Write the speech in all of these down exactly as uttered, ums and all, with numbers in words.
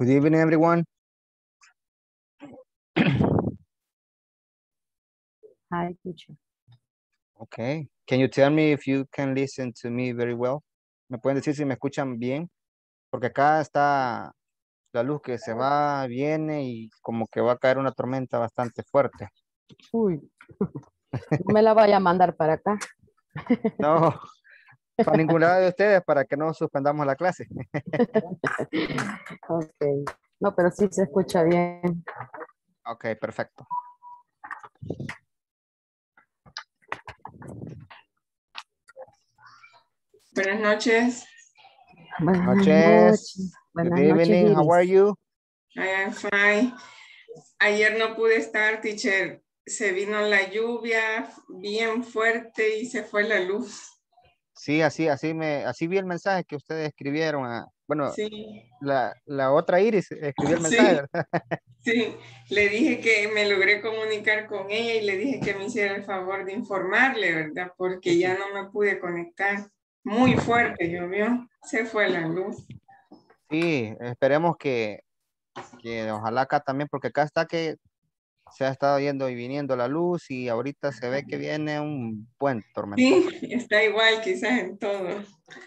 Good evening, everyone. Hi, teacher. Okay. Can you tell me if you can listen to me very well? ¿Me pueden decir si me escuchan bien? Porque acá está la luz que se va, viene y como que va a caer una tormenta bastante fuerte. Uy, no me la vaya a mandar para acá. No, para ningún lado de ustedes, para que no suspendamos la clase. Okay. No, pero sí se escucha bien. Ok, perfecto. Buenas noches. Buenas noches. Buenas Good noches, evening. Iris. How are you? I am fine. Ayer no pude estar, teacher. Se vino la lluvia bien fuerte y se fue la luz. Sí, así, así me, así vi el mensaje que ustedes escribieron. A, bueno, sí. la, la otra Iris escribió el mensaje. Sí. sí, le dije que me logré comunicar con ella y le dije que me hiciera el favor de informarle, ¿verdad? Porque ya no me pude conectar. Muy fuerte llovió, se fue la luz. Sí, esperemos que, que ojalá acá también, porque acá está que se ha estado yendo y viniendo la luz y ahorita se ve que viene un buen tormento. Sí, está igual quizás en todo.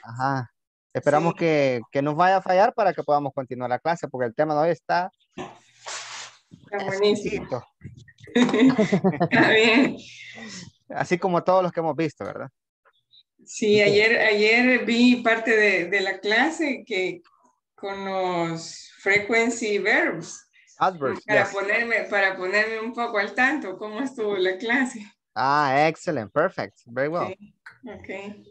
Ajá, esperamos sí. que, que nos vaya a fallar para que podamos continuar la clase, porque el tema de hoy está... Está buenísimo. Está bien. Así como todos los que hemos visto, ¿verdad? Sí, ayer, ayer vi parte de, de la clase que con los frequency verbs. Adverbs, para, yes. ponerme, para ponerme un poco al tanto, ¿cómo estuvo la clase? Ah, excellent, perfect, very well. Okay.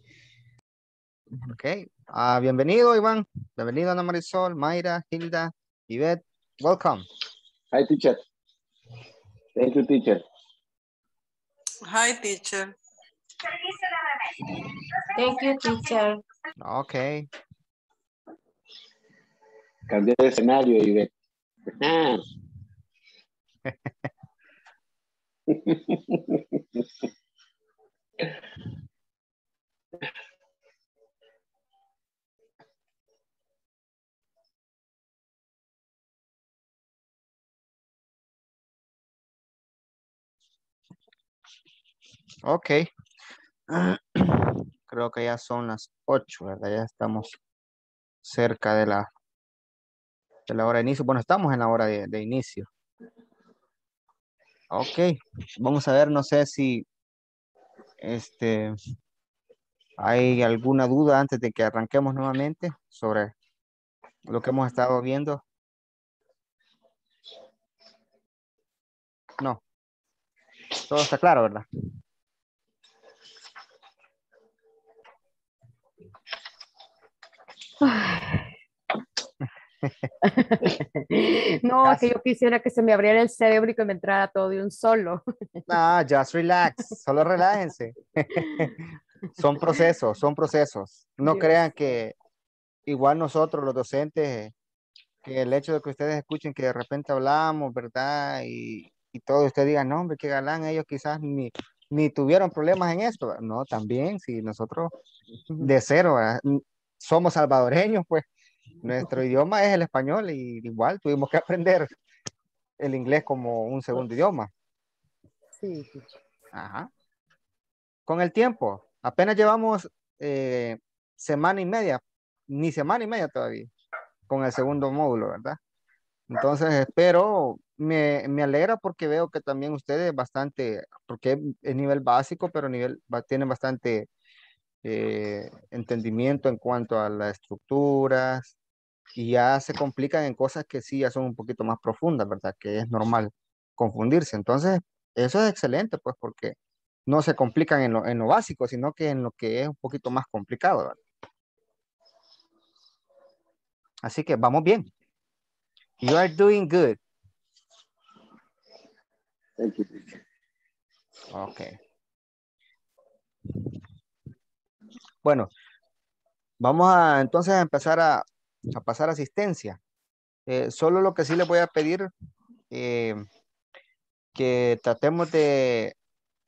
Ok. okay. Uh, bienvenido, Iván. Bienvenido, Ana Marisol, Mayra, Hilda, Yvette. Welcome. Hi, teacher. Thank you, teacher. Hi, teacher. Thank you, teacher. Okay. Cambié de escenario, Ivette. Okay. Creo que ya son las ocho, ¿verdad? Ya estamos cerca de la de la hora de inicio. Bueno, estamos en la hora de, de inicio. Ok, vamos a ver, no sé si este hay alguna duda antes de que arranquemos nuevamente sobre lo que hemos estado viendo. No, todo está claro, ¿verdad? No, Casi. Que yo quisiera que se me abriera el cerebro y que me entrara todo de un solo. No, just relax, solo relájense. Son procesos, son procesos. No Dios. Crean que igual nosotros los docentes, que el hecho de que ustedes escuchen que de repente hablamos, ¿verdad? Y, y todos ustedes digan, no hombre, qué galán, ellos quizás ni, ni tuvieron problemas en esto. No, también, si nosotros de cero, ¿verdad? Somos salvadoreños, pues. Nuestro idioma es el español y igual tuvimos que aprender el inglés como un segundo idioma. Sí. Ajá. Con el tiempo, apenas llevamos eh, semana y media, ni semana y media todavía, con el segundo módulo, ¿verdad? Entonces espero, me, me alegra porque veo que también ustedes bastante, porque es nivel básico, pero nivel tienen bastante eh, entendimiento en cuanto a las estructuras, y ya se complican en cosas que sí ya son un poquito más profundas, ¿verdad? Que es normal confundirse. Entonces, eso es excelente, pues, porque no se complican en lo, en lo básico, sino que en lo que es un poquito más complicado, ¿verdad? Así que vamos bien. You are doing good. Thank you. Ok. Bueno, vamos a entonces a empezar a a pasar asistencia. Eh, solo lo que sí les voy a pedir eh, que tratemos de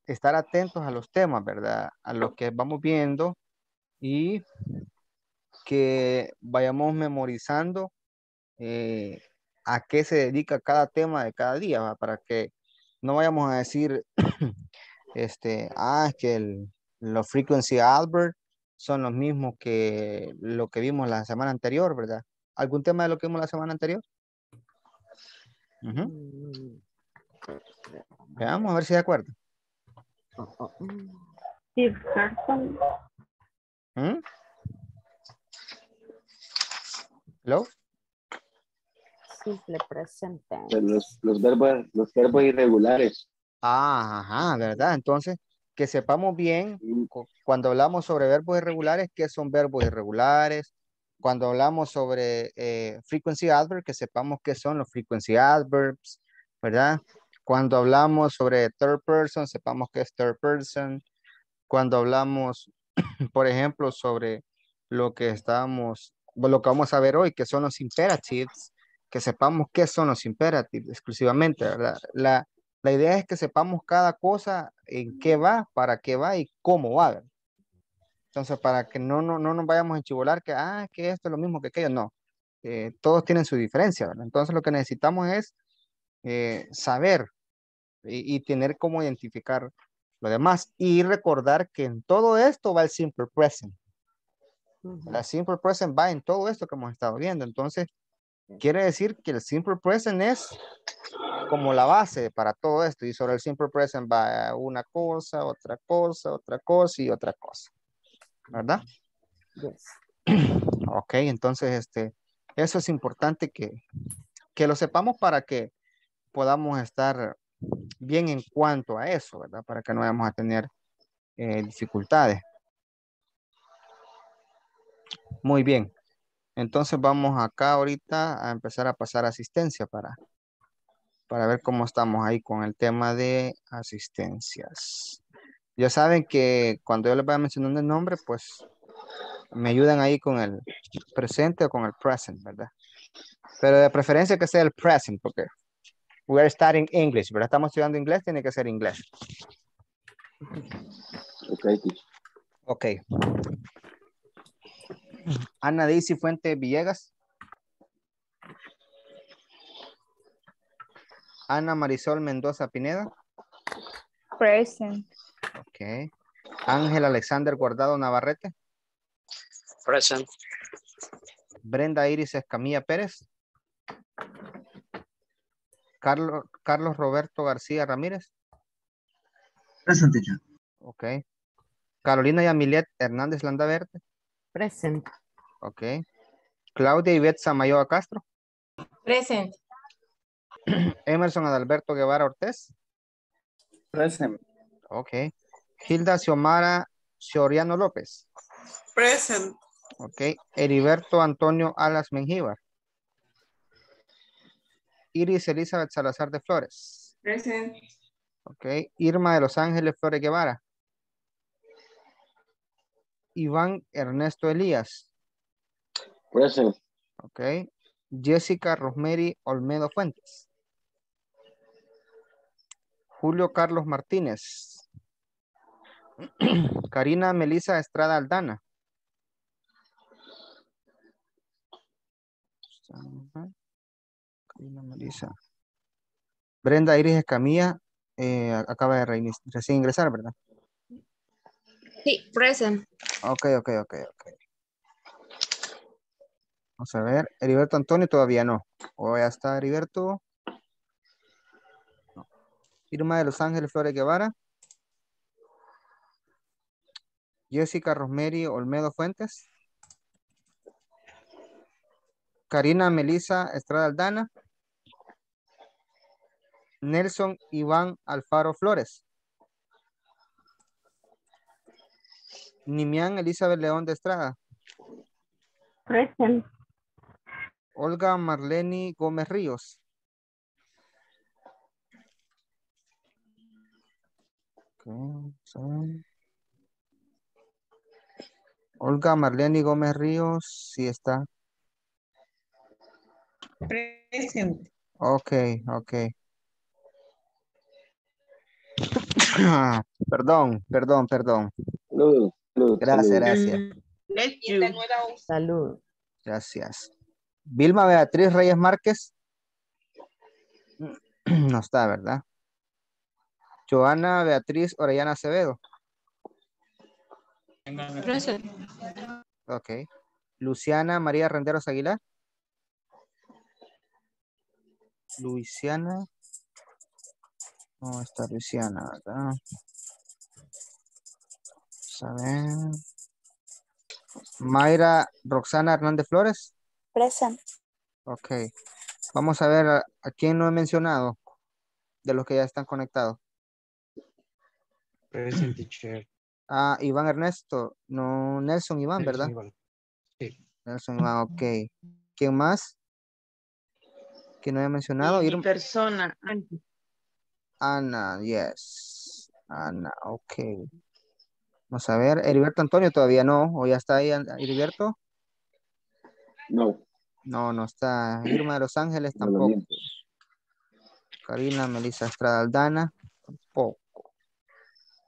estar atentos a los temas, ¿verdad? A lo que vamos viendo y que vayamos memorizando eh, a qué se dedica cada tema de cada día, ¿va? Para que no vayamos a decir, este, ah, es que el, los frequency adverbs son los mismos que lo que vimos la semana anterior, ¿verdad? ¿Algún tema de lo que vimos la semana anterior? Uh-huh. Veamos a ver si de acuerdo. If person. ¿Mm? ¿Hello? Simple presente. Los, los, verbos, los verbos irregulares. Ah, ajá, ¿verdad? Entonces, que sepamos bien, cuando hablamos sobre verbos irregulares, ¿qué son verbos irregulares? Cuando hablamos sobre eh, frequency adverbs, que sepamos qué son los frequency adverbs, ¿verdad? Cuando hablamos sobre third person, sepamos qué es third person. Cuando hablamos, por ejemplo, sobre lo que estamos, lo que vamos a ver hoy, que son los imperatives, que sepamos qué son los imperatives exclusivamente, ¿verdad? La, la idea es que sepamos cada cosa, en qué va, para qué va y cómo va, ¿verdad? Entonces, para que no, no, no nos vayamos a enchivolar que, ah, que esto es lo mismo que aquello, no. Eh, todos tienen su diferencia, ¿verdad? Entonces, lo que necesitamos es eh, saber y, y tener cómo identificar lo demás. Y recordar que en todo esto va el simple present. Uh-huh. La simple present va en todo esto que hemos estado viendo. Entonces, quiere decir que el simple present es como la base para todo esto. Y sobre el simple present va una cosa, otra cosa, otra cosa y otra cosa. ¿Verdad? Yes. Ok, entonces este, eso es importante que, que lo sepamos para que podamos estar bien en cuanto a eso, ¿verdad? Para que no vayamos a tener eh, dificultades. Muy bien. Entonces vamos acá ahorita a empezar a pasar asistencia para, para ver cómo estamos ahí con el tema de asistencias. Ya saben que cuando yo les vaya mencionando el nombre, pues me ayudan ahí con el presente o con el present, ¿verdad? Pero de preferencia que sea el present, porque we are studying English, ¿verdad? Estamos estudiando inglés, tiene que ser inglés. Ok. Ok. Ana Daisy Fuente Villegas. Ana Marisol Mendoza Pineda. Present. Ok. Ángel Alexander Guardado Navarrete. Present. Brenda Iris Escamilla Pérez. Carlos, Carlos Roberto García Ramírez. Present. Ok. Carolina Yamilet Hernández Landaverde. Present. Ok. Claudia Ivette Samayoa Castro. Present. Emerson Adalberto Guevara Ortiz. Present. Ok. Hilda Xiomara Soriano López. Present. Ok. Heriberto Antonio Alas Mengíbar. Iris Elizabeth Salazar de Flores. Present. Ok. Irma de Los Ángeles Flores Guevara. Iván Ernesto Elías. Present. Ok. Jessica Rosemary Olmedo Fuentes. Julio Carlos Martínez. Karina Melissa Estrada Aldana. Karina Melissa. Brenda Iris Escamilla eh, acaba de reinici- recién ingresar, ¿verdad? Sí, present. Ok, ok, ok, ok. Vamos a ver. Heriberto Antonio todavía no. O ya está Heriberto. No. Irma de Los Ángeles Flores Guevara. Jessica Rosemary Olmedo Fuentes. Karina Melissa Estrada Aldana. Nelson Iván Alfaro Flores. Nimian Elizabeth León de Estrada. Present. Olga Marleni Gómez Ríos. Okay, sorry. Olga Marlene Gómez Ríos, sí está. Present. Ok, ok. perdón, perdón, perdón. Salud, salud. Gracias, salud. Gracias. Salud. Gracias. Vilma Beatriz Reyes Márquez. No está, ¿verdad? Joana Beatriz Orellana Acevedo. Present. Ok. Luciana María Renderos Aguilar. Luciana. No está Luciana, ¿verdad? Vamos a ver. Mayra Roxana Hernández Flores. Present. Ok. Vamos a ver a, a quién no he mencionado de los que ya están conectados. Present, teacher. Ah, Iván Ernesto. No, Nelson Iván, ¿verdad? Nelson Iván. Sí. Nelson Iván, ok. ¿Quién más? Que no he mencionado. Mi persona. Ana, yes. Ana, ok. Vamos a ver. Heriberto Antonio todavía no. ¿O ya está ahí Heriberto? No. No, no está. Irma de Los Ángeles tampoco. No, Karina Melissa Estrada Aldana tampoco.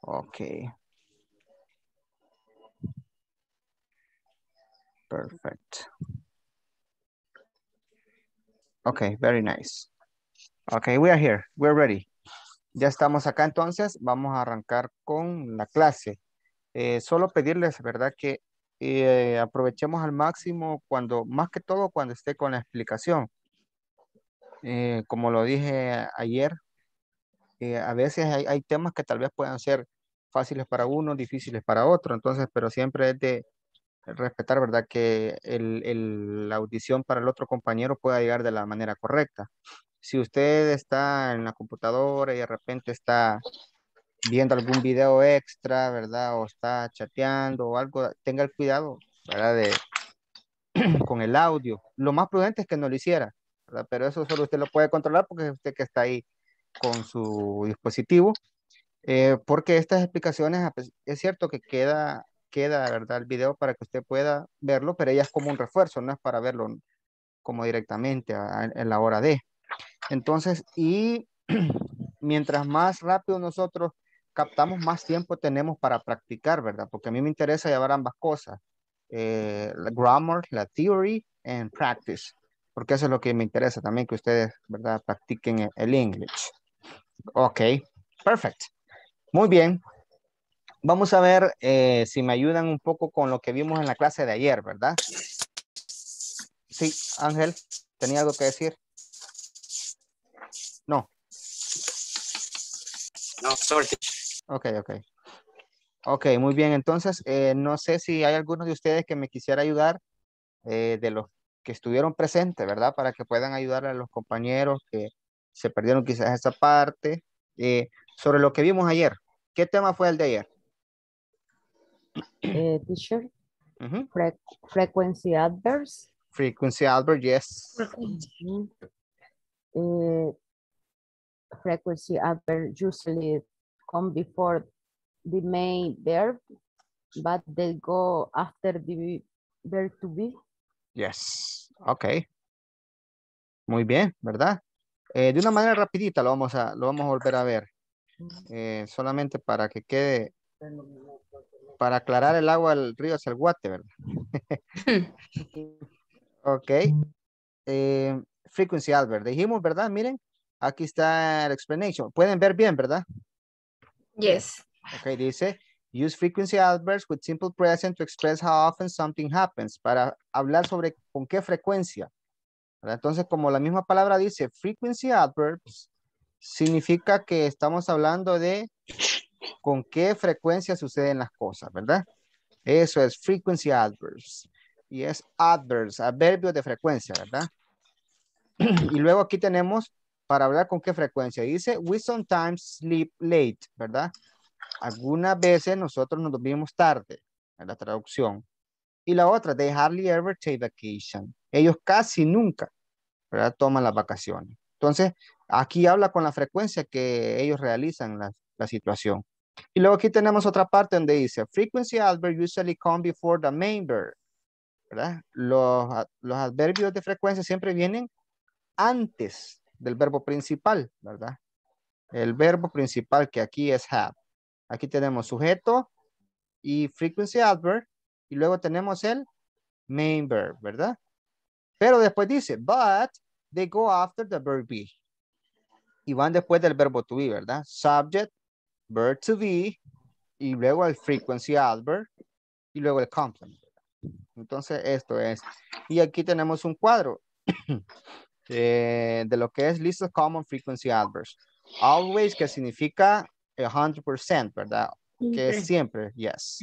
Ok. Perfect. Ok, very nice. Ok, we are here. We're ready. Ya estamos acá entonces. Vamos a arrancar con la clase. Eh, solo pedirles, ¿verdad? Que eh, aprovechemos al máximo cuando, más que todo cuando esté con la explicación. Eh, como lo dije ayer, eh, a veces hay, hay temas que tal vez puedan ser fáciles para uno, difíciles para otro. Entonces, pero siempre es de respetar, ¿verdad? Que el, el, la audición para el otro compañero pueda llegar de la manera correcta. Si usted está en la computadora y de repente está viendo algún video extra, ¿verdad? O está chateando o algo, tenga el cuidado, ¿verdad? De, con el audio. Lo más prudente es que no lo hiciera, ¿verdad? Pero eso solo usted lo puede controlar porque es usted que está ahí con su dispositivo. Eh, porque estas explicaciones, es cierto que queda... queda, ¿verdad? El video para que usted pueda verlo, pero ella es como un refuerzo, no es para verlo como directamente a, a, en la hora de. Entonces, y mientras más rápido nosotros captamos, más tiempo tenemos para practicar, ¿verdad? Porque a mí me interesa llevar ambas cosas, eh, la grammar, la theory, and practice, porque eso es lo que me interesa también, que ustedes, ¿verdad? Practiquen el, el English. Ok, perfecto. Muy bien. Vamos a ver eh, si me ayudan un poco con lo que vimos en la clase de ayer, ¿verdad? Sí, Ángel, ¿tenía algo que decir? No. No, sorry. Ok, ok. Ok, muy bien. Entonces, eh, no sé si hay algunos de ustedes que me quisiera ayudar, eh, de los que estuvieron presentes, ¿verdad? Para que puedan ayudar a los compañeros que se perdieron quizás esa parte. Eh, sobre lo que vimos ayer, ¿qué tema fue el de ayer? Eh, teacher, uh-huh. Fre frequency adverbs. Frequency adverbs, yes. Uh-huh. uh, frequency adverbs usually come before the main verb, but they go after the verb to be. Yes, ok. Muy bien, ¿verdad? Eh, de una manera rapidita lo vamos a, lo vamos a volver a ver. Eh, solamente para que quede... Para aclarar el agua del río Salguate, ¿verdad? Ok. Eh, frequency adverb. Dijimos, ¿verdad? Miren, aquí está el explanation. Pueden ver bien, ¿verdad? Yes. Ok, dice, use frequency adverbs with simple present to express how often something happens. Para hablar sobre con qué frecuencia. ¿Verdad? Entonces, como la misma palabra dice, frequency adverbs significa que estamos hablando de... con qué frecuencia suceden las cosas, ¿verdad? Eso es frequency adverbs. Y es adverbs, adverbios de frecuencia, ¿verdad? Y luego aquí tenemos para hablar con qué frecuencia. Dice, we sometimes sleep late, ¿verdad? Algunas veces nosotros nos dormimos tarde, en la traducción. Y la otra, they hardly ever take vacation. Ellos casi nunca, ¿verdad? Toman las vacaciones. Entonces, aquí habla con la frecuencia que ellos realizan la, la situación. Y luego aquí tenemos otra parte donde dice, frequency adverbs usually come before the main verb. ¿Verdad? Los, los adverbios de frecuencia siempre vienen antes del verbo principal, ¿verdad? El verbo principal que aquí es have. Aquí tenemos sujeto y frequency adverb. Y luego tenemos el main verb, ¿verdad? Pero después dice, but they go after the verb be. Y van después del verbo to be, ¿verdad? Subject, verb to be, y luego el frequency adverb, y luego el complement. Entonces esto es. Y aquí tenemos un cuadro eh, de lo que es list of common frequency adverbs. Always, que significa one hundred percent, ¿verdad? Que es siempre, yes.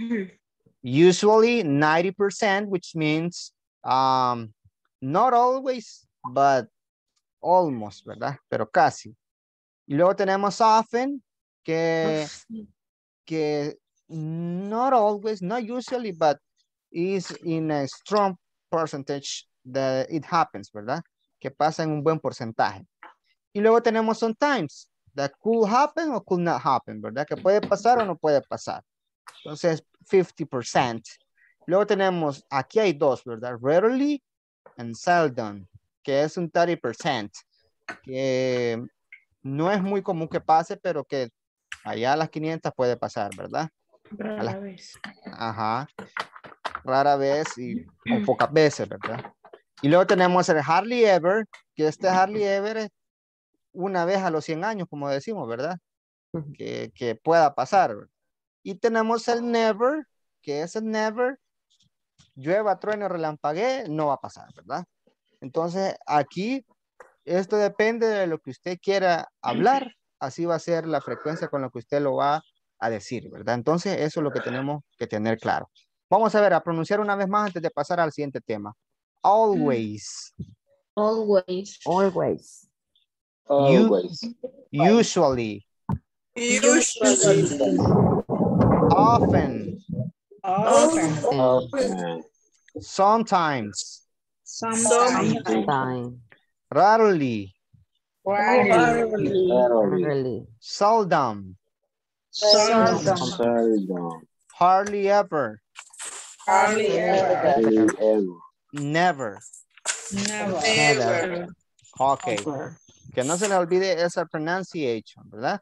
Usually ninety percent, which means um, not always, but almost, ¿verdad? Pero casi. Y luego tenemos often, que, que not always, not usually, but is in a strong percentage that it happens, ¿verdad? Que pasa en un buen porcentaje. Y luego tenemos sometimes, that could happen or could not happen, ¿verdad? Que puede pasar o no puede pasar. Entonces, fifty percent. Luego tenemos, aquí hay dos, ¿verdad? Rarely and seldom, que es un thirty percent, que no es muy común que pase, pero que allá a las quinientas puede pasar, ¿verdad? Rara las... vez. Ajá. Rara vez y o pocas veces, ¿verdad? Y luego tenemos el hardly ever, que este hardly ever es una vez a los cien años, como decimos, ¿verdad? Que, que pueda pasar. Y tenemos el never, que es el never, llueva, trueno, relampaguee, no va a pasar, ¿verdad? Entonces, aquí, esto depende de lo que usted quiera hablar, así va a ser la frecuencia con la que usted lo va a decir, ¿verdad? Entonces, eso es lo que tenemos que tener claro. Vamos a ver, a pronunciar una vez más antes de pasar al siguiente tema. Always. Always. Always. Always. Usually. Usually. Often. Often. Often. Sometimes. Sometimes. Sometimes. Rarely. Rarely. Rarely. Rarely. Seldom. Seldom. Seldom. Hardly ever. Hardly ever. Never. Never. Never. Okay. Never. Que no se le olvide esa pronunciation, ¿verdad?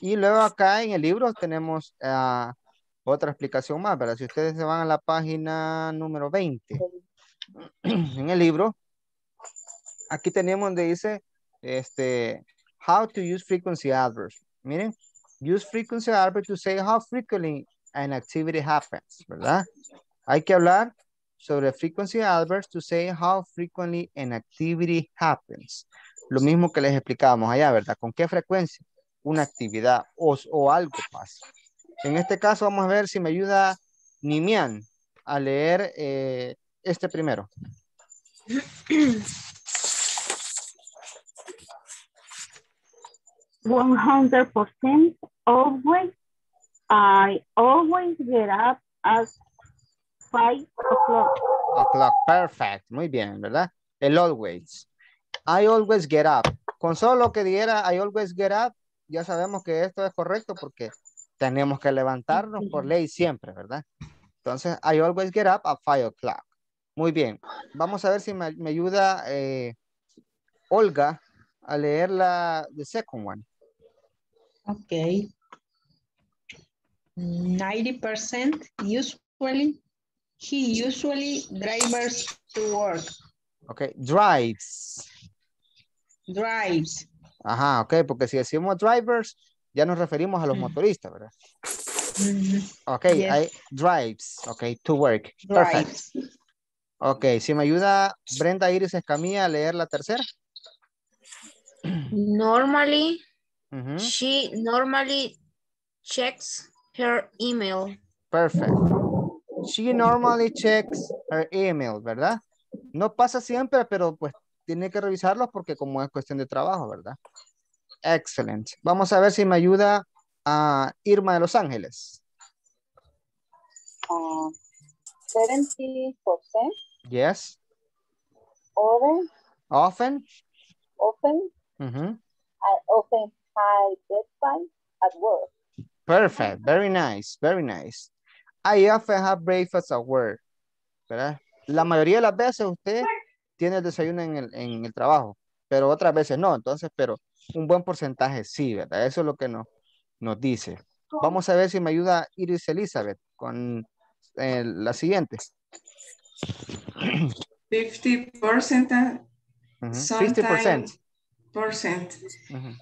Y luego acá en el libro tenemos uh, otra explicación más, ¿verdad? Si ustedes se van a la página número veinte. En el libro, aquí tenemos donde dice, este, how to use frequency adverbs. Miren, use frequency adverbs to say how frequently an activity happens, ¿verdad? Hay que hablar sobre frequency adverbs to say how frequently an activity happens. Lo mismo que les explicábamos allá, ¿verdad? ¿Con qué frecuencia? Una actividad o, o algo pasa. En este caso vamos a ver si me ayuda Nimian a leer eh, este primero. one hundred percent always. I always get up at five o'clock. O'clock, perfect. Muy bien, ¿verdad? El always. I always get up. Con solo que diera I always get up, ya sabemos que esto es correcto porque tenemos que levantarnos por ley siempre, ¿verdad? Entonces, I always get up at five o'clock. Muy bien, vamos a ver si me, me ayuda eh, Olga a leer la the second one. Ok. ninety percent usually, he usually drives to work. Ok, drives. Drives. Ajá, ok, porque si decimos drivers, ya nos referimos a los mm. motoristas, ¿verdad? Mm-hmm. Ok, yes. I, drives, ok, to work, drives. Perfect. Ok, si me ayuda Brenda Iris Escamilla a leer la tercera. Normally, uh-huh. she normally checks her email. Perfect. She normally checks her email, ¿verdad? No pasa siempre, pero pues tiene que revisarlo porque como es cuestión de trabajo, ¿verdad? Excelente. Vamos a ver si me ayuda a Irma de Los Ángeles. Uh, seventy percent. Yes. Often. Often. Often. Mm-hmm. I often have breakfast at work. Perfect. Very nice. Very nice. I often have breakfast at work. ¿Verdad? La mayoría de las veces usted tiene el desayuno en el, en el trabajo, pero otras veces no. Entonces, pero un buen porcentaje sí, ¿verdad? Eso es lo que nos, nos dice. Vamos a ver si me ayuda Iris Elizabeth con eh, la siguiente. fifty percent. Mm-hmm. fifty percent. Percent. Mm-hmm.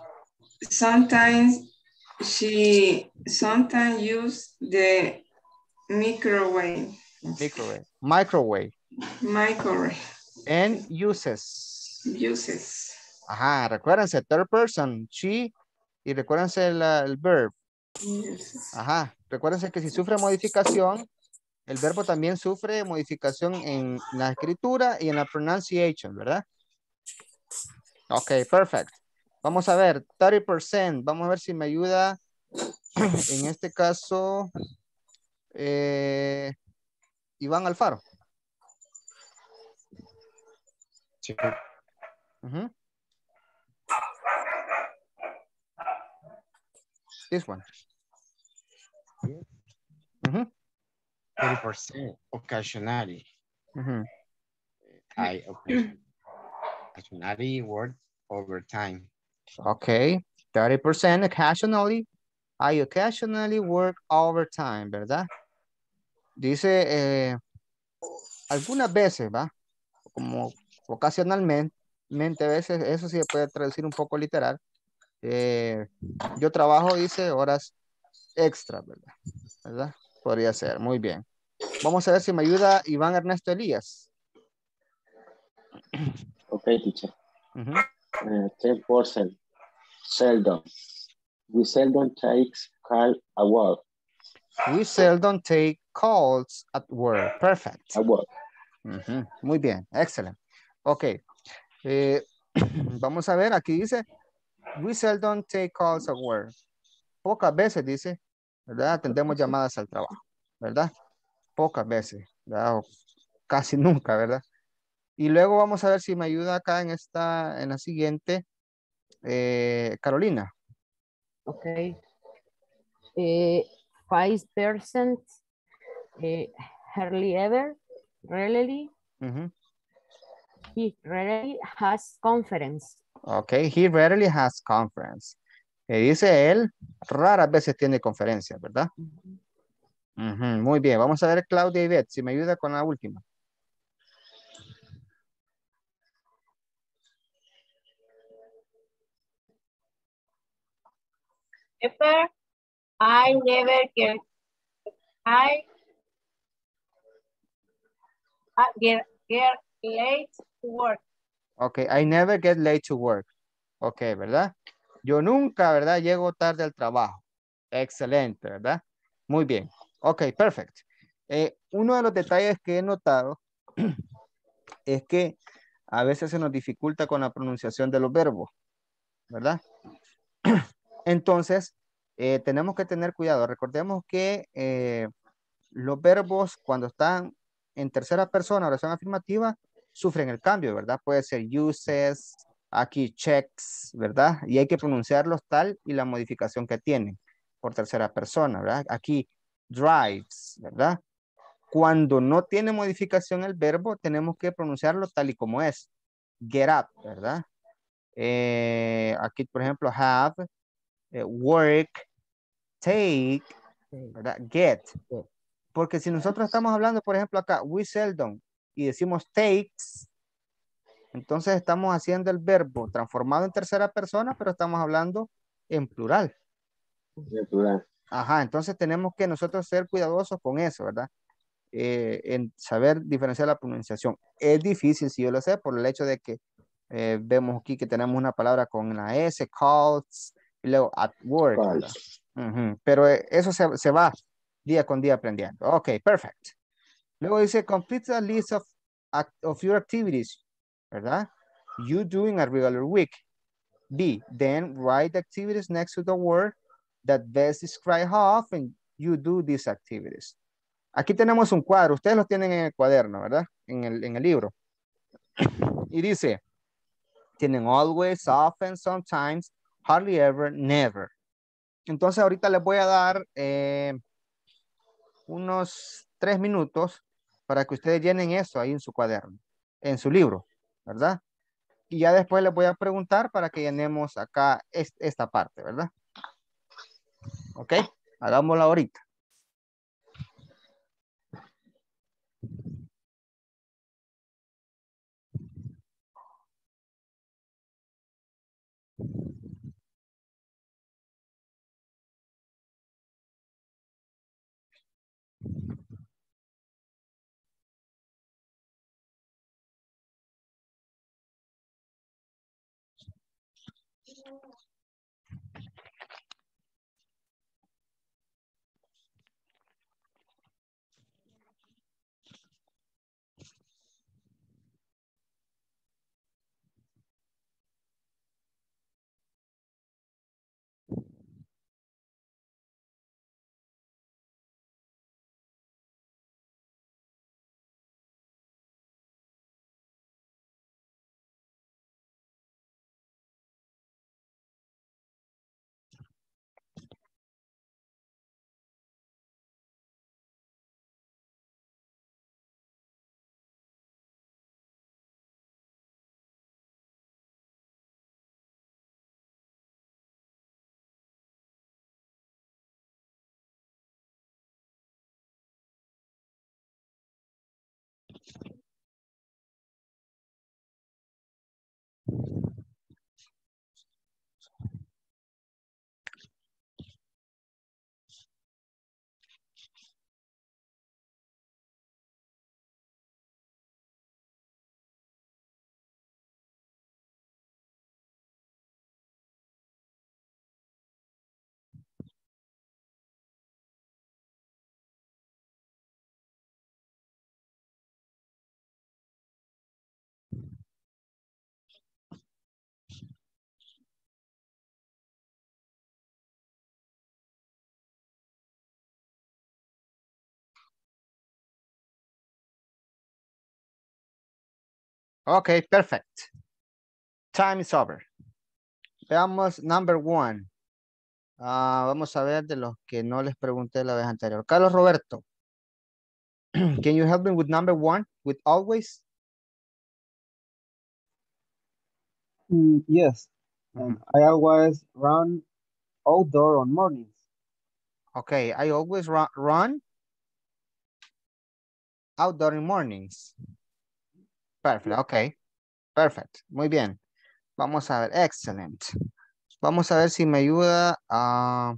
Sometimes she sometimes use the microwave. Microwave. Microwave. Microwave. And uses. Uses. Ajá, recuérdense, third person, she, y recuérdense el, el verb. Uses. Ajá, recuérdense que si sufre modificación, el verbo también sufre modificación en la escritura y en la pronunciación, ¿verdad? Ok, perfect. Vamos a ver, thirty percent. Vamos a ver si me ayuda. En este caso, eh, Iván Alfaro. Sí. Uh-huh. This one. Uh-huh. thirty percent occasionally. Uh-huh. I occasionally work overtime. Okay, thirty percent occasionally. I occasionally work overtime, ¿verdad? Dice eh, algunas veces, ¿va? Como ocasionalmente, a veces, eso sí se puede traducir un poco literal. Eh, yo trabajo, dice, horas extra, ¿verdad? ¿Verdad? Podría ser, muy bien. Vamos a ver si me ayuda Iván Ernesto Elías. Ok, teacher. Uh-huh. Uh, ten percent. Seldom. We seldom take calls at work. We seldom take calls at work. Perfect. At work. Uh-huh. Muy bien, excelente. Ok. Eh, vamos a ver, aquí dice, we seldom take calls at work. Pocas veces dice, ¿verdad? Atendemos llamadas al trabajo, ¿verdad? Pocas veces, ¿verdad? O casi nunca, ¿verdad? Y luego vamos a ver si me ayuda acá en esta, en la siguiente, eh, Carolina. Ok. Eh, five percent eh, hardly ever, rarely. Uh-huh. He rarely has conference. Ok, he rarely has conference. Eh, dice él, raras veces tiene conferencias, ¿verdad? Uh-huh. Uh-huh. Muy bien, vamos a ver Claudia Ivette, si me ayuda con la última. Ever, I never get, I get, get late to work. Okay, I never get late to work. Okay, ¿verdad? Yo nunca, ¿verdad? Llego tarde al trabajo. Excelente, ¿verdad? Muy bien. Ok, perfecto. Eh, uno de los detalles que he notado es que a veces se nos dificulta con la pronunciación de los verbos, ¿verdad? Entonces, eh, tenemos que tener cuidado. Recordemos que eh, los verbos cuando están en tercera persona, oración afirmativa, sufren el cambio, ¿verdad? Puede ser uses, aquí checks, ¿verdad? Y hay que pronunciarlos tal y la modificación que tienen por tercera persona, ¿verdad? Aquí drives, ¿verdad? Cuando no tiene modificación el verbo, tenemos que pronunciarlo tal y como es. Get up, ¿verdad? Eh, aquí, por ejemplo, have, work, take, ¿verdad? Get. Porque si nosotros estamos hablando, por ejemplo, acá, we seldom, y decimos takes, entonces estamos haciendo el verbo transformado en tercera persona, pero estamos hablando en plural. En plural. Ajá, entonces tenemos que nosotros ser cuidadosos con eso, ¿verdad? Eh, en saber diferenciar la pronunciación. Es difícil, si yo lo sé, por el hecho de que eh, vemos aquí que tenemos una palabra con la S, calls, y luego at work. Uh-huh. Pero eso se, se va día con día aprendiendo. Ok, perfecto. Luego dice, complete the list of, of your activities, ¿verdad? You doing a regular week. B, then write the activities next to the word that best describe how often you do these activities. Aquí tenemos un cuadro. Ustedes los tienen en el cuaderno, ¿verdad? En el, en el libro. Y dice, tienen always, often, sometimes, hardly ever, never. Entonces ahorita les voy a dar eh, unos tres minutos para que ustedes llenen eso ahí en su cuaderno, en su libro, ¿verdad? Y ya después les voy a preguntar para que llenemos acá est- esta parte, ¿verdad? Ok, hagámosla ahorita. Okay, perfect. Time is over. Veamos number one. Uh, vamos a ver de los que no les pregunté la vez anterior. Carlos Roberto. Can you help me with number one, with always? Mm, yes. Um, I always run outdoor on mornings. Okay, I always run, run outdoor in mornings. Perfecto, ok. Perfecto, muy bien. Vamos a ver, excelente. Vamos a ver si me ayuda a...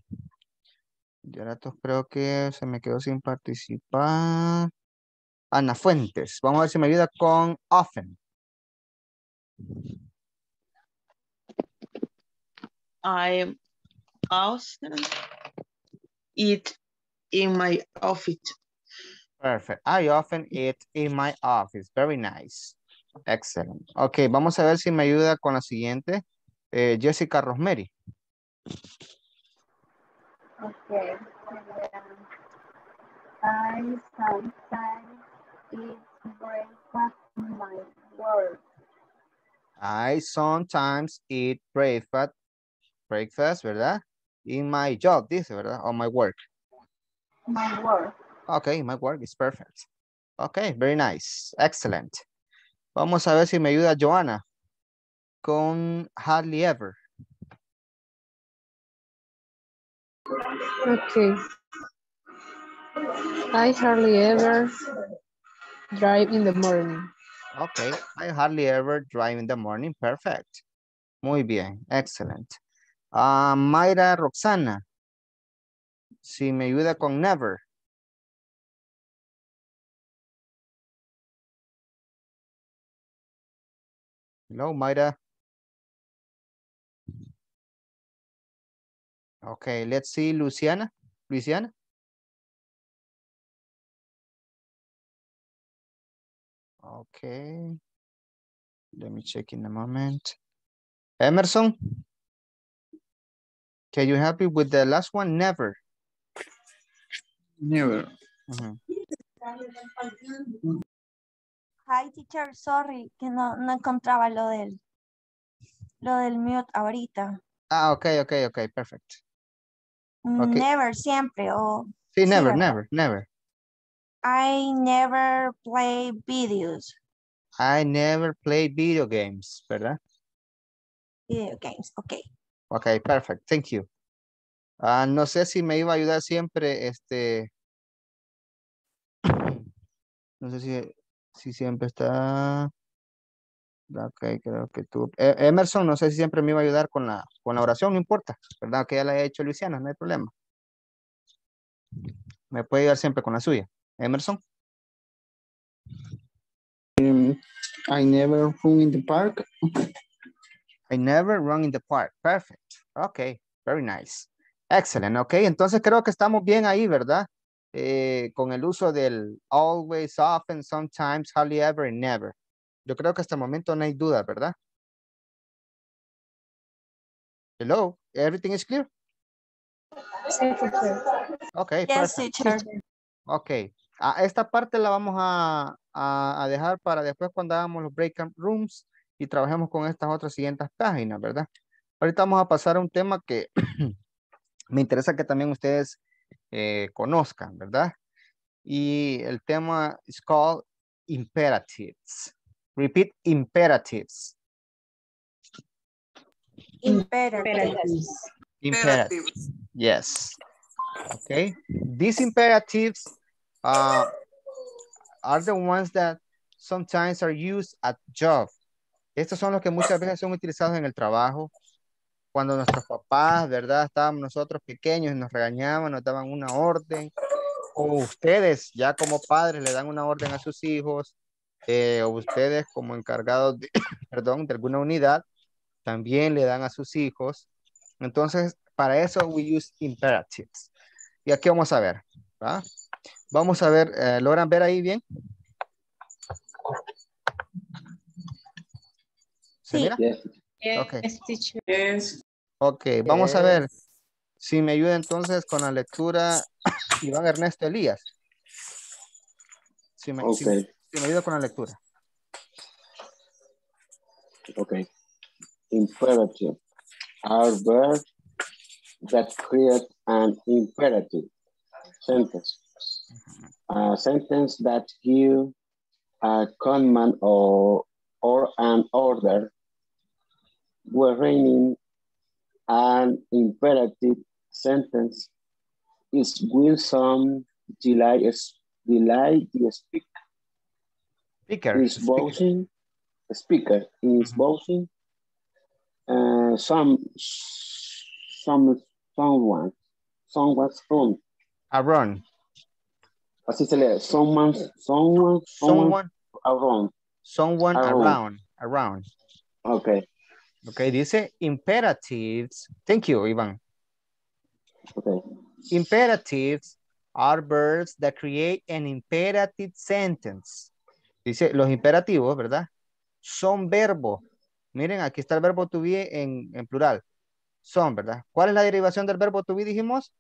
Yo rato creo que se me quedó sin participar. Ana Fuentes, vamos a ver si me ayuda con often. I often eat in my office. Perfect. I often eat in my office. Very nice. Excellent. Ok, vamos a ver si me ayuda con la siguiente. Eh, Jessica Rosemary. Okay. Um, I sometimes eat breakfast in my work. I sometimes eat breakfast, breakfast, ¿verdad? In my job, dice, ¿verdad? On my work. My work. Okay, my work is perfect. Okay, very nice. Excellent. Vamos a ver si me ayuda Joana con hardly ever. Okay. I hardly ever drive in the morning. Okay, I hardly ever drive in the morning. Perfect. Muy bien, excellent. Uh, Mayra Roxana, si me ayuda con never. Hello, Mayra. Okay, let's see, Luciana. Luciana. Okay. Let me check in a moment. Emerson. Can you help me with the last one? Never. Never. Mm-hmm. Hi, teacher, sorry, que no, no encontraba lo del, lo del mute ahorita. Ah, ok, ok, ok, perfecto. Okay. Never, siempre, o... Sí, never, never, never. I never play videos. I never play video games, ¿verdad? Video games, ok. Ok, perfect, thank you. Uh, no sé si me iba a ayudar siempre, este... No sé si... Si siempre está... Ok, creo que tú... Eh, Emerson, no sé si siempre me iba a ayudar con la, con la oración, no importa. ¿Verdad? Que ya la he hecho Luciana, no hay problema. Me puede ayudar siempre con la suya. Emerson. Um, I never run in the park. I never run in the park. Perfect. Ok, very nice. Excellent. Ok, entonces creo que estamos bien ahí, ¿verdad? Eh, con el uso del always, often, sometimes, hardly ever, and never. Yo creo que hasta el momento no hay duda, ¿verdad? Hello, everything is clear? Ok, yes, teacher. Ok, ah, esta parte la vamos a, a, a dejar para después cuando hagamos los breakout rooms y trabajemos con estas otras siguientes páginas, ¿verdad? Ahorita vamos a pasar a un tema que me interesa que también ustedes eh, conozcan, ¿verdad? Y el tema es called imperatives. Repeat, imperatives. Imperatives. Imperatives. Yes. Okay. These imperatives uh, are the ones that sometimes are used at job. Estos son los que muchas veces son utilizados en el trabajo. Cuando nuestros papás, ¿verdad? Estábamos nosotros pequeños y nos regañaban, nos daban una orden. O ustedes ya como padres le dan una orden a sus hijos. Eh, o ustedes como encargados de, perdón, de alguna unidad también le dan a sus hijos. Entonces, para eso we use imperatives. Y aquí vamos a ver, ¿va? Vamos a ver, eh, ¿logran ver ahí bien? ¿Se mira? Sí. Ok, vamos a ver si me ayuda entonces con la lectura Iván Ernesto Elías. Si me, okay. si, si me ayuda con la lectura. Ok. Imperative are verbs that create an imperative sentence. A sentence that gives a command or, or an order wherein an imperative sentence is with some delay, delay the speak, speaker is voicing, speaker is voicing. Uh, some, some, someone, someone's phone. A run. Así se lee. Someone, someone, someone, someone around. Someone around. Around. Okay. Okay, dice imperatives. Thank you, Iván. Okay. Imperatives are verbs that create an imperative sentence. Dice los imperativos, ¿verdad? Son verbos. Miren, aquí está el verbo to be en, en plural. Son, ¿verdad? ¿Cuál es la derivación del verbo to be, dijimos?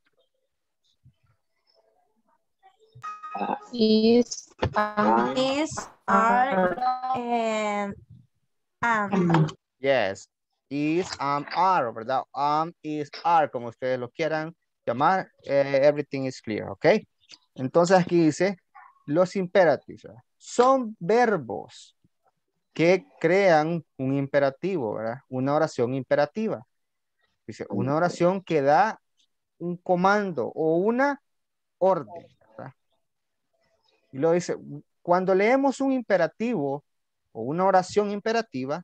Is, um, is, are, and um. Yes. Is, am, um, are, ¿verdad? Am, um, is, are, como ustedes lo quieran llamar. Eh, everything is clear, ¿ok? Entonces aquí dice, los imperativos, ¿verdad? Son verbos que crean un imperativo, ¿verdad? Una oración imperativa. Dice, una oración que da un comando o una orden, ¿verdad? Y lo dice, cuando leemos un imperativo o una oración imperativa,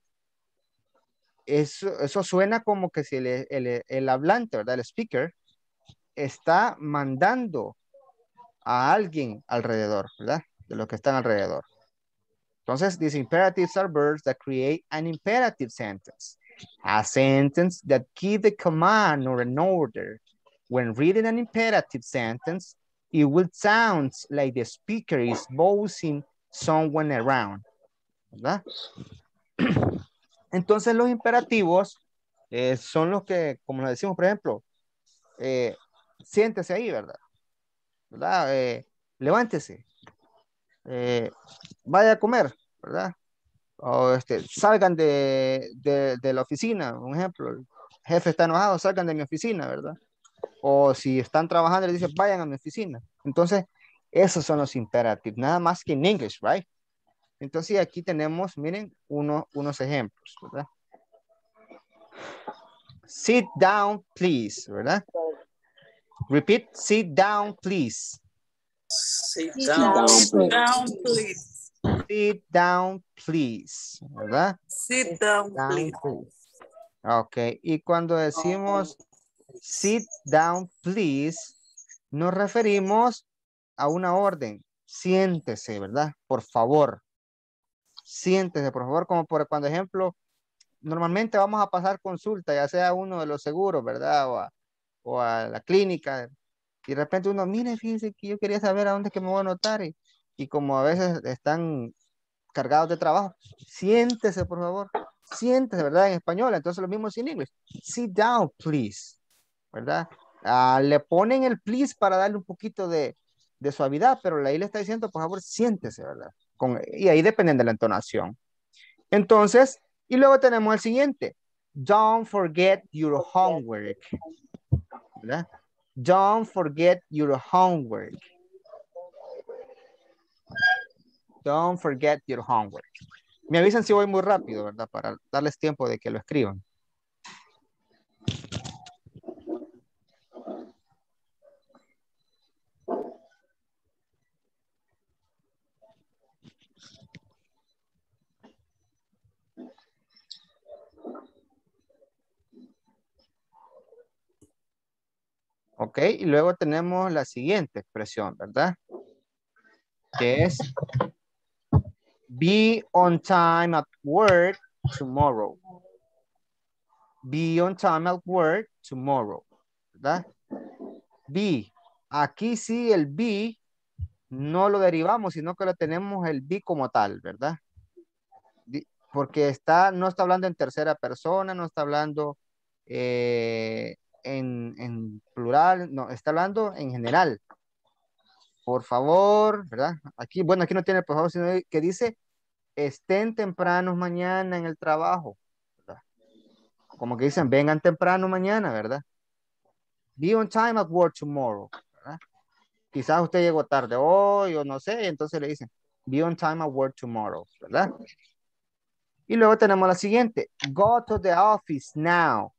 eso, eso suena como que si el, el, el hablante, ¿verdad? El speaker está mandando a alguien alrededor, ¿verdad? De los que están alrededor. Entonces, these imperatives are verbs that create an imperative sentence. A sentence that gives a command or an order. When reading an imperative sentence, it will sound like the speaker is bossing someone around. ¿Verdad? Entonces, los imperativos eh, son los que, como lo decimos, por ejemplo, eh, siéntese ahí, ¿verdad? ¿Verdad? Eh, levántese. Eh, vaya a comer, ¿verdad? O este, salgan de, de, de la oficina, un ejemplo, el jefe está enojado, salgan de mi oficina, ¿verdad? O si están trabajando, le dicen, vayan a mi oficina. Entonces, esos son los imperativos, nada más que en inglés, ¿right? Entonces, aquí tenemos, miren, uno, unos ejemplos, ¿verdad? Sit down, please, ¿verdad? Repeat, sit down, please. Sit down, sit down, please. Sit down, please. ¿Verdad? Sit down, please. Ok, y cuando decimos sit down, please, nos referimos a una orden. Siéntese, ¿verdad? Por favor. Siéntese, por favor, como por cuando ejemplo, normalmente vamos a pasar consulta, ya sea a uno de los seguros, ¿verdad? O a, o a la clínica. Y de repente uno, mire, fíjese que yo quería saber a dónde es que me voy a anotar. Y, y como a veces están cargados de trabajo, siéntese, por favor. Siéntese, ¿verdad? En español. Entonces lo mismo es en inglés. Sit down, please. ¿Verdad? Ah, le ponen el please para darle un poquito de, de suavidad, pero ahí le está diciendo, por favor, siéntese, ¿verdad? Con, y ahí depende de la entonación. Entonces, y luego tenemos el siguiente. Don't forget your homework. ¿Verdad? Don't forget your homework. Don't forget your homework. Me avisan si voy muy rápido, ¿verdad? Para darles tiempo de que lo escriban. Ok, y luego tenemos la siguiente expresión, ¿verdad? Que es be on time at work tomorrow. Be on time at work tomorrow, ¿verdad? Be. Aquí sí el be no lo derivamos, sino que lo tenemos el be como tal, ¿verdad? Porque está, no está hablando en tercera persona, no está hablando... Eh, En, en plural, no, está hablando en general. Por favor, ¿verdad? Aquí, bueno, aquí no tiene por favor, sino que dice estén tempranos mañana en el trabajo, ¿verdad? Como que dicen, vengan temprano mañana, ¿verdad? Be on time at work tomorrow, ¿verdad? Quizás usted llegó tarde hoy o no sé, entonces le dicen be on time at work tomorrow, ¿verdad? Y luego tenemos la siguiente, go to the office now.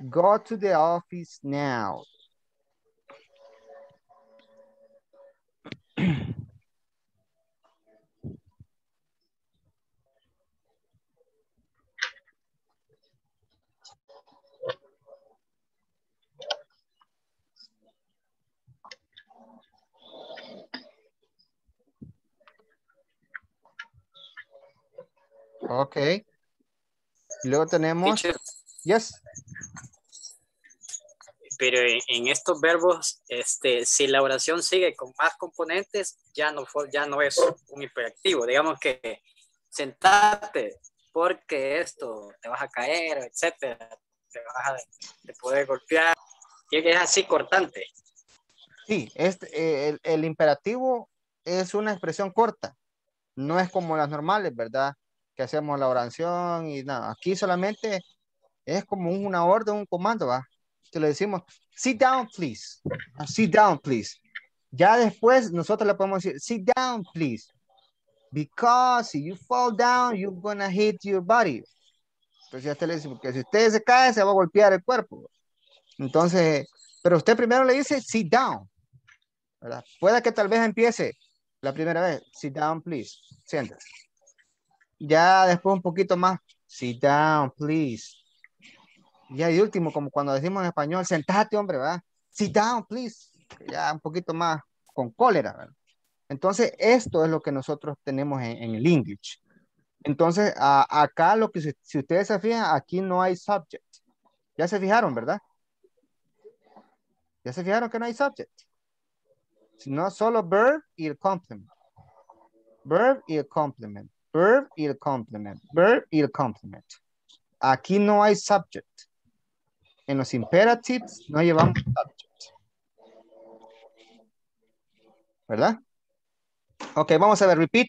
Go to the office now. Okay. Luego tenemos. Yes. Pero en estos verbos, este, si la oración sigue con más componentes, ya no, ya no es un imperativo. Digamos que sentate porque esto te vas a caer, etcétera. Te vas a te poder golpear. Y es así cortante. Sí, este, el, el imperativo es una expresión corta. No es como las normales, ¿verdad? Que hacemos la oración y nada. Aquí solamente es como una orden, un comando, ¿va? Te le decimos, sit down, please. Sit down, please. Ya después nosotros le podemos decir, sit down, please. Because if you fall down, you're gonna hit your body. Entonces ya te le decimos, porque si usted se cae, se va a golpear el cuerpo. Entonces, pero usted primero le dice, sit down. ¿Verdad? Puede que tal vez empiece la primera vez, sit down, please. Siéntese. Ya después un poquito más, sit down, please. Ya de último, como cuando decimos en español, sentate, hombre, ¿verdad? Sit down, please. Ya un poquito más con cólera, ¿verdad? Entonces, esto es lo que nosotros tenemos en, en el English. Entonces, a, acá lo que, si ustedes se fijan, aquí no hay subject. Ya se fijaron, ¿verdad? Ya se fijaron que no hay subject. Sino solo verb y el complement. Verb y el complement. Verb y el complement. Verb y el complement. Aquí no hay subject. En los imperatives no llevamos subject. ¿Verdad? Ok, vamos a ver, repeat.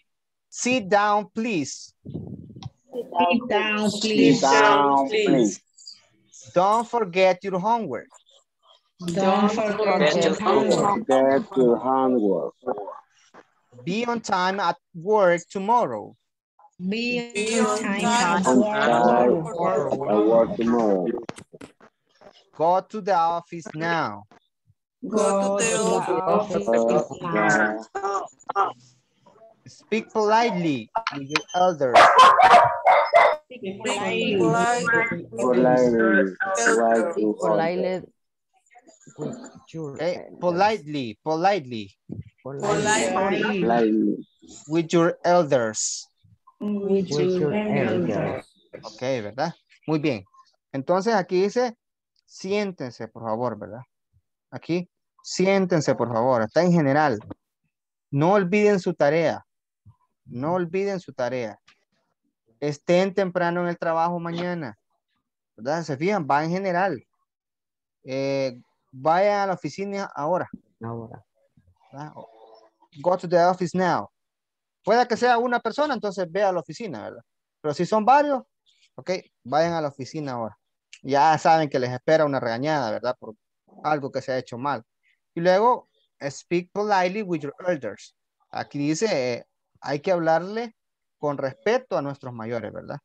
Sit down, please. Sit down, please. Sit down, please. Don't forget your homework. Don't forget your homework. Forget your homework. Be on time at work tomorrow. Be, Be on time, time, time, time, time, time. Go to the office now. Go, Go to the, the office, office now. now. Speak politely with your elders. Speak politely politely, politely, politely with your elders. With your elders. Ok, ¿verdad? Muy bien. Entonces aquí dice, siéntense, por favor, ¿verdad? Aquí, siéntense, por favor. Está en general. No olviden su tarea. No olviden su tarea. Estén temprano en el trabajo mañana, ¿verdad? Se fijan, va en general. Eh, vaya a la oficina ahora. Ahora. ¿Verdad? Go to the office now. Puede que sea una persona, entonces ve a la oficina, ¿verdad? Pero si son varios, ok, vayan a la oficina ahora. Ya saben que les espera una regañada, ¿verdad? Por algo que se ha hecho mal. Y luego, speak politely with your elders. Aquí dice, eh, hay que hablarle con respeto a nuestros mayores, ¿verdad?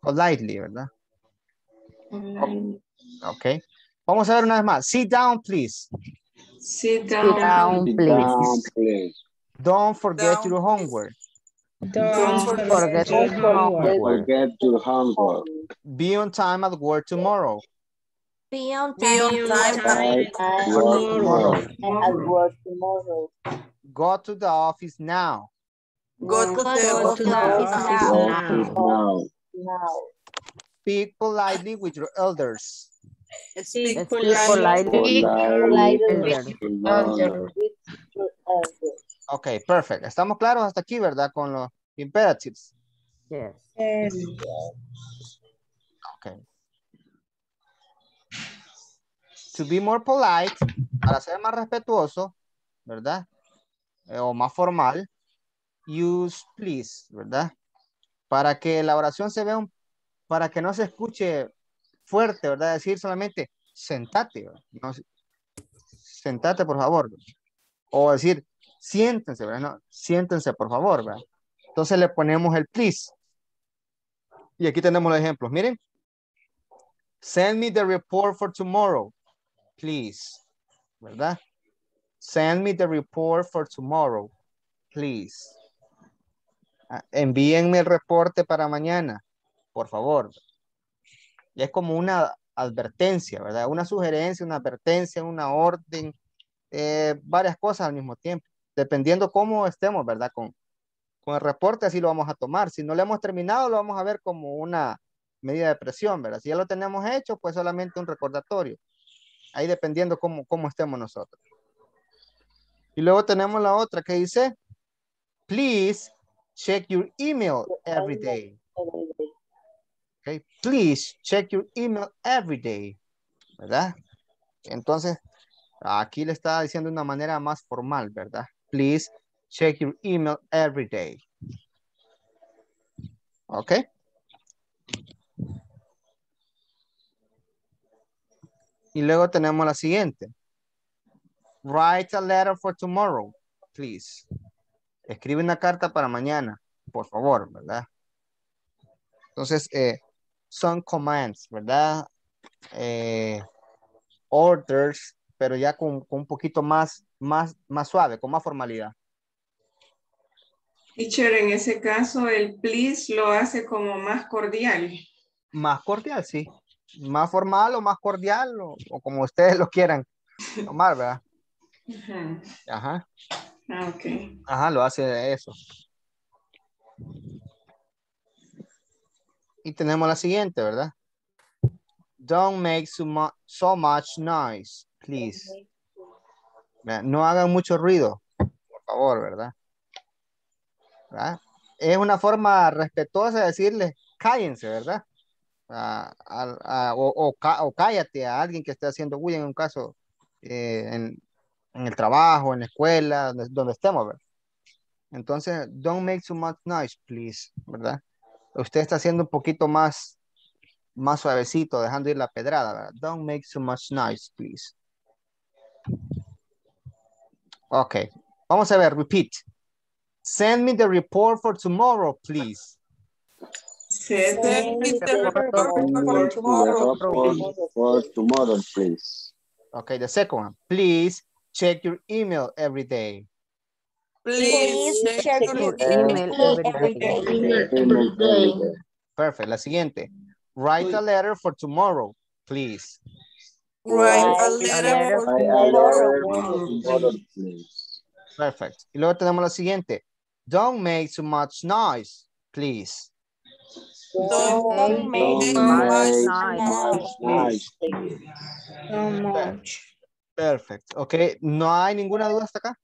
Politely, ¿verdad? Ok. Vamos a ver una vez más. Sit down, please. Sit down, Sit down, please. down please. Don't forget down. your homework. Don't, Don't forget, forget your homework. Forget your homework. Be on time at work tomorrow. Be on time, Be on time, time, time at work tomorrow. tomorrow. tomorrow. Go to the office now. Go, go, to, the, go to the office now. now. now. Speak politely with your elders. Speak politely. Ok, perfecto. Estamos claros hasta aquí, ¿verdad? Con los imperatives. Yes. yes. Ok. To be more polite, para ser más respetuoso, ¿verdad? Eh, o más formal, use please, ¿verdad? Para que la oración se vea, un, para que no se escuche fuerte, ¿verdad? Decir solamente sentate, no, sentate por favor, o decir siéntense, ¿verdad? No, siéntense por favor, ¿verdad? Entonces le ponemos el please. Y aquí tenemos los ejemplos, miren. Send me the report for tomorrow, please, ¿verdad? Send me the report for tomorrow, please. Envíenme el reporte para mañana, por favor. Y es como una advertencia, ¿verdad? Una sugerencia, una advertencia, una orden, eh, varias cosas al mismo tiempo. Dependiendo cómo estemos, ¿verdad? Con, con el reporte así lo vamos a tomar. Si no lo hemos terminado, lo vamos a ver como una medida de presión, ¿verdad? Si ya lo tenemos hecho, pues solamente un recordatorio. Ahí dependiendo cómo, cómo estemos nosotros. Y luego tenemos la otra que dice, please check your email every day. Okay. Please check your email every day, ¿verdad? Entonces, aquí le está diciendo de una manera más formal, ¿verdad? Please check your email every day. ¿Ok? Y luego tenemos la siguiente. Write a letter for tomorrow, please. Escribe una carta para mañana, por favor, ¿verdad? Entonces, eh, son commands, ¿verdad? Eh, orders, pero ya con, con un poquito más, más, más suave, con más formalidad. Teacher, en ese caso, el please lo hace como más cordial. Más cordial, sí. Más formal o más cordial, o, o como ustedes lo quieran tomar, ¿verdad? Uh-huh. Ajá. Ah, ok. Ajá, lo hace de eso. Y tenemos la siguiente, ¿verdad? Don't make so, mu so much noise, please. No hagan mucho ruido, por favor, ¿verdad? ¿Verdad? Es una forma respetuosa de decirles, cállense, ¿verdad? A, a, a, o, o, o cállate a alguien que esté haciendo bullying en un caso, eh, en, en el trabajo, en la escuela, donde, donde estemos, ¿verdad? Entonces, don't make so much noise, please, ¿verdad? Usted está haciendo un poquito más, más suavecito, dejando ir la pedrada, ¿verdad? Don't make so much noise, please. Ok. Vamos a ver, repeat. Send me the report for tomorrow, please. Send, Send me the report for tomorrow, please. For tomorrow, please. Ok, the second one. Please check your email every day. Please, Please check your email every day. Perfect. La siguiente. Write Please. a letter for tomorrow. Please. Write a letter for tomorrow. Perfect. Y luego tenemos la siguiente. Don't make too much noise. Please. So, so much, much, much, so much. Perfect. Okay. ¿No hay ninguna duda hasta acá?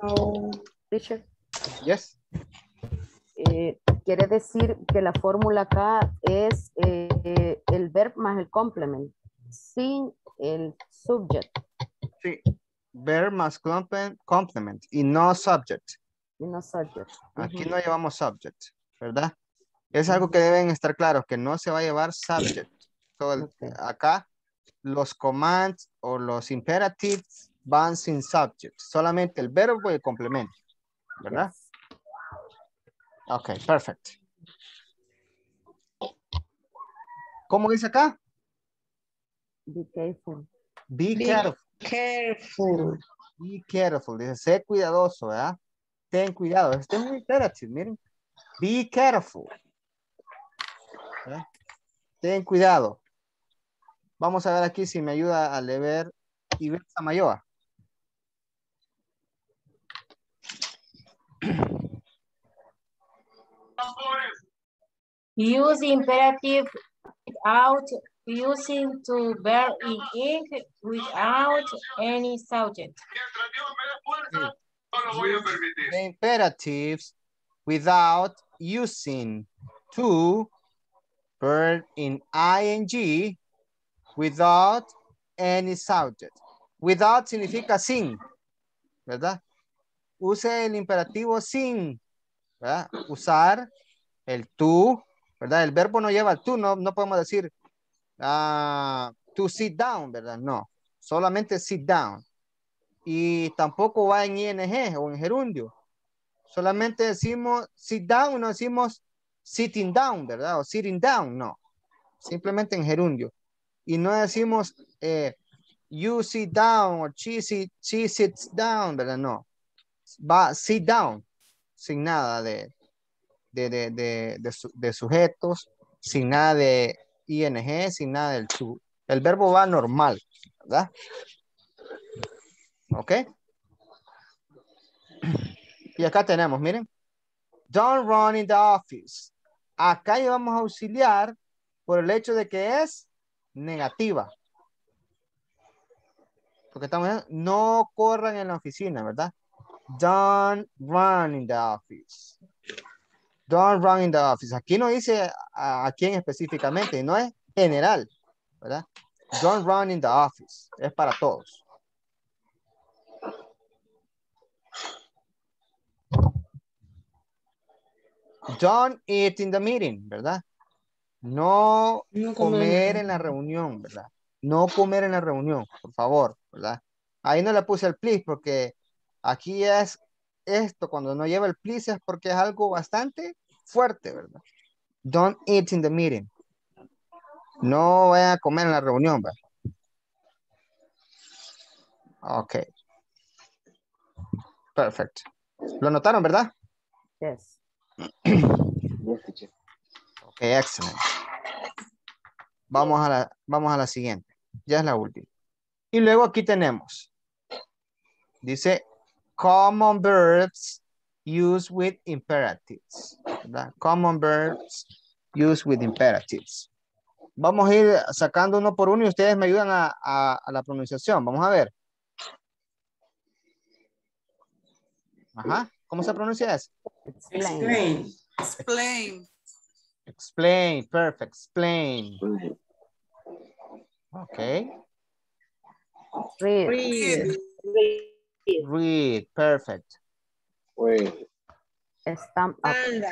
So, teacher. Yes. Eh, quiere decir que la fórmula acá es eh, el verb más el complement, sin el subject. Sí. Verb más complement y no subject. Y no subject. Aquí uh-huh. no llevamos subject, ¿verdad? Es algo que deben estar claros, que no se va a llevar subject. Todo el, okay. Acá los commands o los imperatives van sin subject. Solamente el verbo y el complemento, ¿verdad? Yes. Ok, perfecto. ¿Cómo dice acá? Be careful. Be, Be careful. careful. Be careful. Dice, sé cuidadoso, ¿verdad? Ten cuidado. Este es un imperativo, miren. Be careful. ¿Verdad? Ten cuidado. Vamos a ver aquí si me ayuda a leer Ivette Samayoa. Use imperative without using to verb in it without any subject. The imperatives without using to verb in ing without any subject. Without significa sin, ¿verdad? Use el imperativo sin, ¿verdad? Usar el tú, ¿verdad? El verbo no lleva el tú, no, no podemos decir uh, to sit down, ¿verdad? No, solamente sit down. Y tampoco va en ing o en gerundio. Solamente decimos sit down, no decimos sitting down, ¿verdad? O sitting down, no. Simplemente en gerundio. Y no decimos eh, you sit down o she, sit, she sits down, ¿verdad? No. Va sit down, sin nada de... De, de, de, de, su, de sujetos, sin nada de ing, sin nada del to. El verbo va normal, ¿verdad? Ok. Y acá tenemos, miren. Don't run in the office. Acá llevamos a auxiliar por el hecho de que es negativa. Porque estamos viendo, no corran en la oficina, ¿verdad? Don't run in the office. Don't run in the office. Aquí no dice a, a quién específicamente, no es general, ¿verdad? Don't run in the office. Es para todos. Don't eat in the meeting, ¿verdad? No, no comer en la reunión, ¿verdad? No comer en la reunión, por favor, ¿verdad? Ahí no le puse el please porque aquí es esto, cuando no lleva el please es porque es algo bastante fuerte, ¿verdad? Don't eat in the meeting. No vayan a comer en la reunión, ¿verdad? Ok. Perfecto. ¿Lo notaron, verdad? Yes. Ok, excelente. Vamos a la, vamos a la siguiente. Ya es la última. Y luego aquí tenemos. Dice common verbs used with imperatives, ¿verdad? Common verbs used with imperatives. Vamos a ir sacando uno por uno y ustedes me ayudan a, a, a la pronunciación. Vamos a ver. Ajá. ¿Cómo se pronuncia eso? Explain. Explain. Explain. Perfect. Explain. Ok. Read. Read. Read. Perfect. Read. Stand up. Stand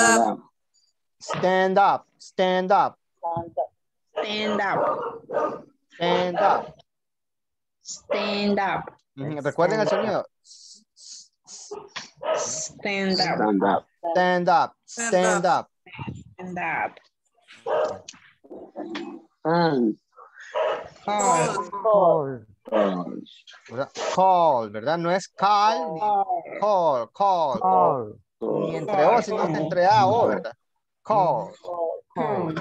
up. Stand up. Stand up. Stand up. Stand up. Stand up. Recuerden el sonido. Stand up. Stand up. Stand up. Stand up. Call. Call, ¿verdad? No es call, ni call, call, call. Ni entre O, sino entre A o, ¿verdad? Call. Call.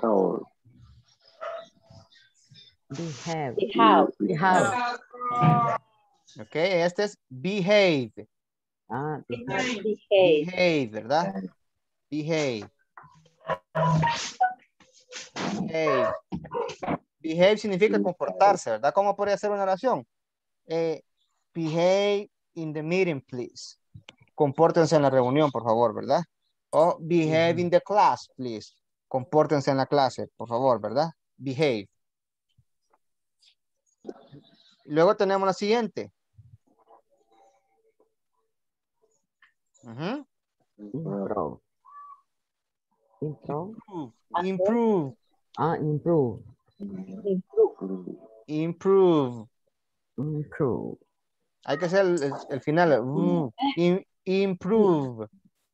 Call. Behave. Behave. Behave. Ok, este es behave. Ah, behave. Behave. Behave, ¿verdad? Behave. Behave. Behave significa comportarse, ¿verdad? ¿Cómo podría ser una oración? Eh, behave in the meeting, please. Compórtense en la reunión, por favor, ¿verdad? O behave in the class, please. Compórtense en la clase, por favor, ¿verdad? Behave. Luego tenemos la siguiente. Uh-huh. Improve. Improve. Improve. Ah, improve. Improve. Improve. Improve. Hay que hacer el, el, el final. Uh, in, improve.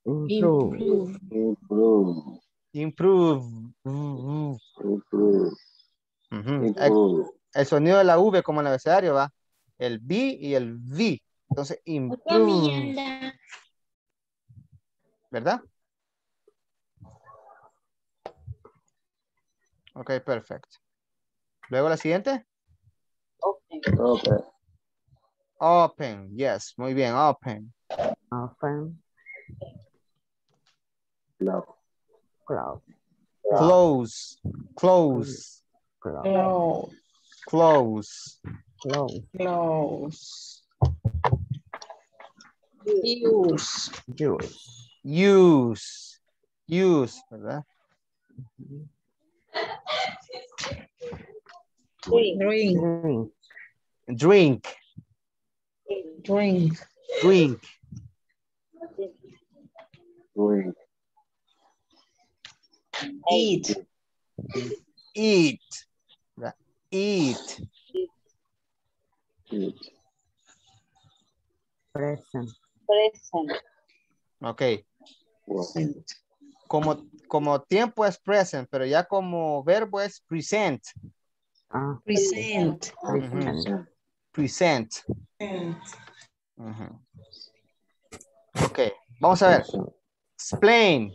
Improve. Improve. Improve. Improve. Uh-huh. Improve. Uh-huh. El, el sonido de la V como en el abecedario va. El B y el V. Entonces, improve. ¿Verdad? Ok, perfecto. Luego la siguiente. Open. Open. Open, yes. Muy bien, open. Open. Close. Close. Close. Close. Close. Close. Close. Use. Use. Use, use, ¿verdad? Drink. Drink. Drink. Drink. Drink. Drink. Eat. Eat. Eat. Eat. Present. Present. Okay. Present. Como, como tiempo es present, pero ya como verbo es present. Ah. Present. Uh-huh. Present. Present. Uh-huh. Ok, vamos a ver. Explain.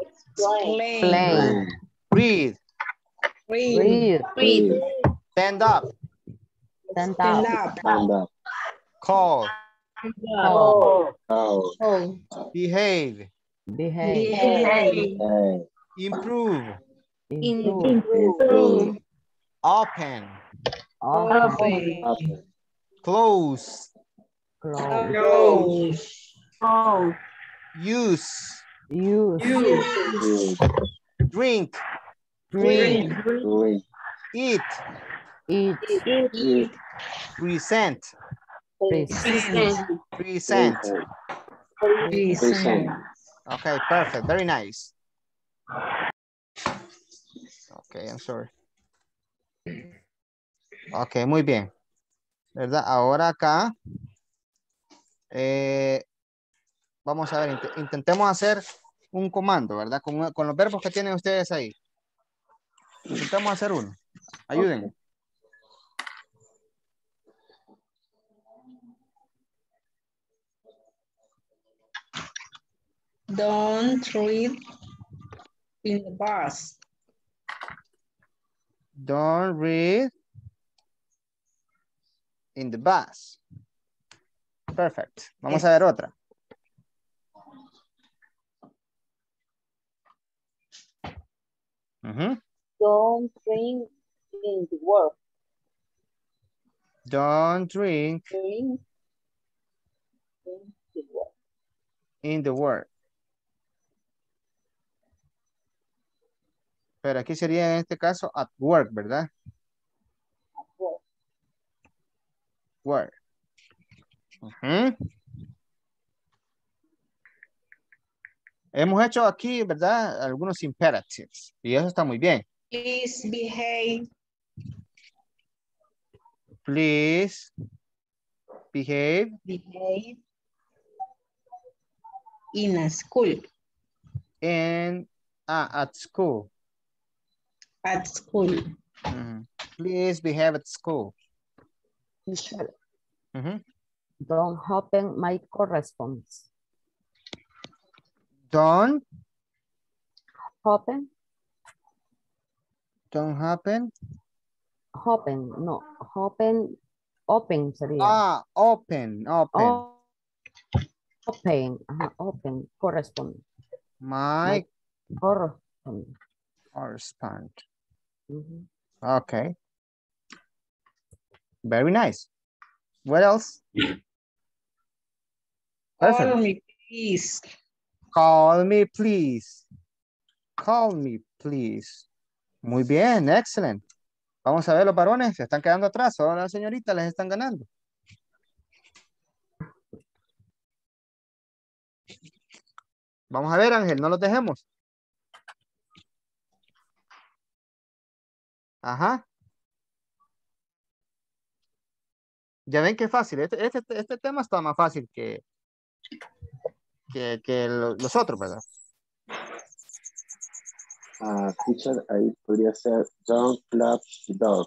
Explain. Explain. Read. Read. Read. Read. Stand up. Stand up. Stand up. Call. Call. Call. Call. Behave. Behave. Behave. Behave. Improve. Improve. Improve. Improve. Open. Open. Open. Close. Close. Close. Close. Use. Use. Use. Drink. Drink. Drink. Eat. Eat. Eat. Eat. Present. Present. Present. Present. Okay, perfect. Very nice. Okay, I'm sorry. Okay, muy bien. ¿Verdad? Ahora acá eh, vamos a ver, int intentemos hacer un comando, ¿verdad? Con, con los verbos que tienen ustedes ahí. Intentemos hacer uno. Ayúdenme. Don't read in the bus. Don't read in the bus. Perfect. Vamos a ver otra. Uh-huh. Don't drink in the work. Don't drink, drink in the work. In the work. Pero aquí sería en este caso at work, ¿verdad? At work. Work. Uh-huh. Hemos hecho aquí, ¿verdad? Algunos imperatives. Y eso está muy bien. Please behave. Please behave. Behave. In a school. In, ah, at school. At school. Mm-hmm. Please behave at school. Michelle, mm-hmm. Don't open my correspondence. Don't open. Don't happen. Open. No. Open. Open. Sería. Ah, open. Open. Oh. Open, ajá, open, correspond. My, my correspond. Correspond. Mm-hmm. Okay. Very nice. What else? Call me, please. Call me, please. Call me, please. Muy bien, excelente. Vamos a ver, los varones se están quedando atrás. Ahora las señoritas les están ganando. Vamos a ver, Ángel, no los dejemos. Ajá. Ya ven que fácil. Este, este, este tema está más fácil que, que, que los otros, ¿verdad? Uh, teacher, ahí podría ser don't close the door.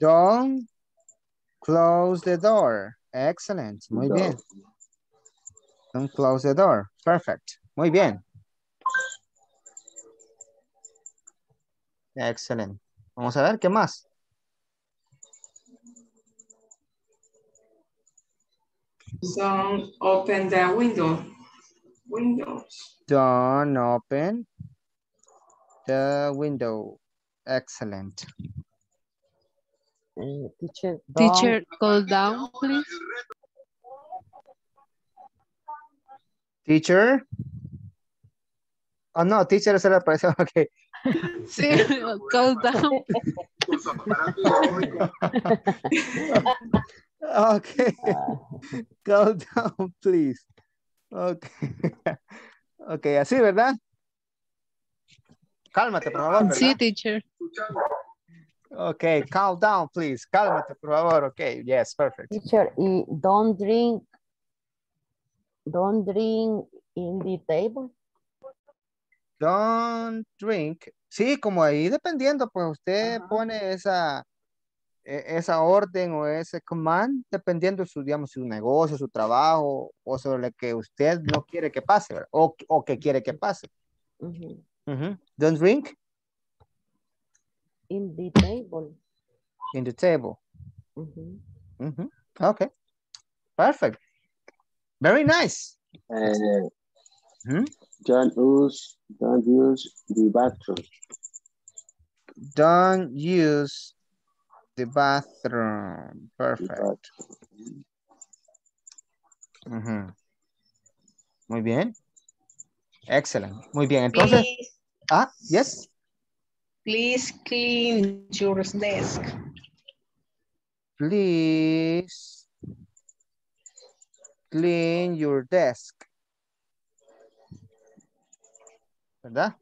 Don't close the door. Excellent. Muy door. Bien. Don't close the door. Perfect. Muy bien. Excelente. Vamos a ver qué más. Don't open the window. Windows. Don't open the window. Excellent. Uh, teacher, teacher, call down, please. Teacher. Oh, no, teacher se le apareció. Okay. Sí, call down. Okay. Call down, please. Okay. Okay, así, ¿verdad? Cálmate, por favor, ¿verdad? Sí, teacher. Okay, calm down, please. Cálmate, por favor. Okay, yes, perfect. Teacher, y don't drink, don't drink in the table. Don't drink. Sí, como ahí dependiendo, pues usted uh-huh. pone esa, esa orden o ese command dependiendo de su, digamos, su negocio, su trabajo o sobre lo que usted no quiere que pase, ¿verdad? O, o que quiere que pase. Uh-huh. Mm-hmm. Don't drink in the table. In the table. Mm-hmm. Mm-hmm. Okay. Perfect. Very nice. Uh, hmm? Don't use don't use the bathroom. Don't use the bathroom. Perfect. The bathroom. Mm-hmm. Muy bien. Excellent. Muy bien. Entonces. Please. Ah, yes. Please clean your desk. Please clean your desk. ¿Verdad?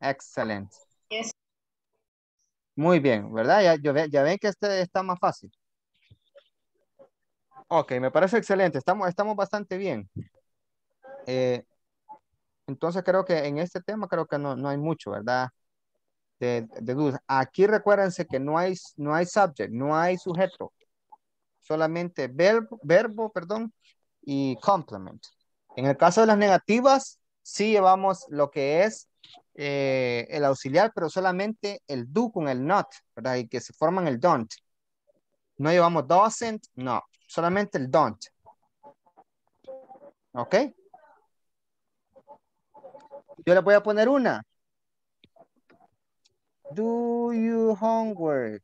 Excellent. Yes. Muy bien, ¿verdad? Ya, yo ve, ya ven que este está más fácil. Ok, me parece excelente. Estamos, estamos bastante bien. Eh, Entonces creo que en este tema creo que no, no hay mucho, ¿verdad? De, de dudas. Aquí recuérdense que no hay, no hay subject, no hay sujeto. Solamente verbo, verbo, perdón, y complement. En el caso de las negativas, sí llevamos lo que es eh, el auxiliar, pero solamente el do con el not, ¿verdad? Y que se forman el don't. No llevamos doesn't, no. Solamente el don't. ¿Ok? Yo le voy a poner una. Do your homework.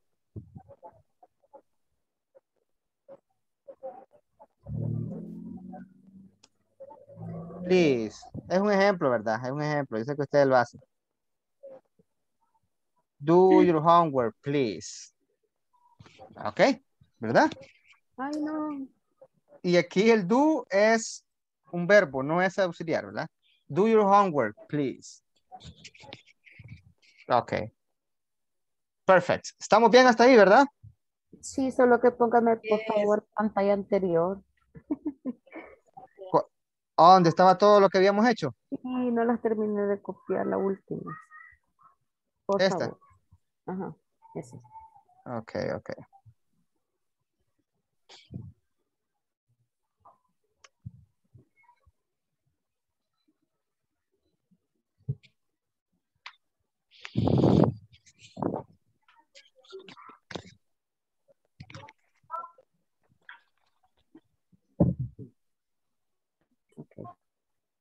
Please. Es un ejemplo, ¿verdad? Es un ejemplo. Yo sé que ustedes lo hacen. Do your homework, please. Ok, ¿verdad? Ay, no. Y aquí el do es un verbo, no es auxiliar, ¿verdad? Do your homework, please. Ok. Perfect. ¿Estamos bien hasta ahí, verdad? Sí, solo que póngame, por yes. favor, pantalla anterior. ¿Dónde estaba todo lo que habíamos hecho? Sí, no las terminé de copiar, la última. Por Esta. Favor. Ajá, esa. Ok, ok.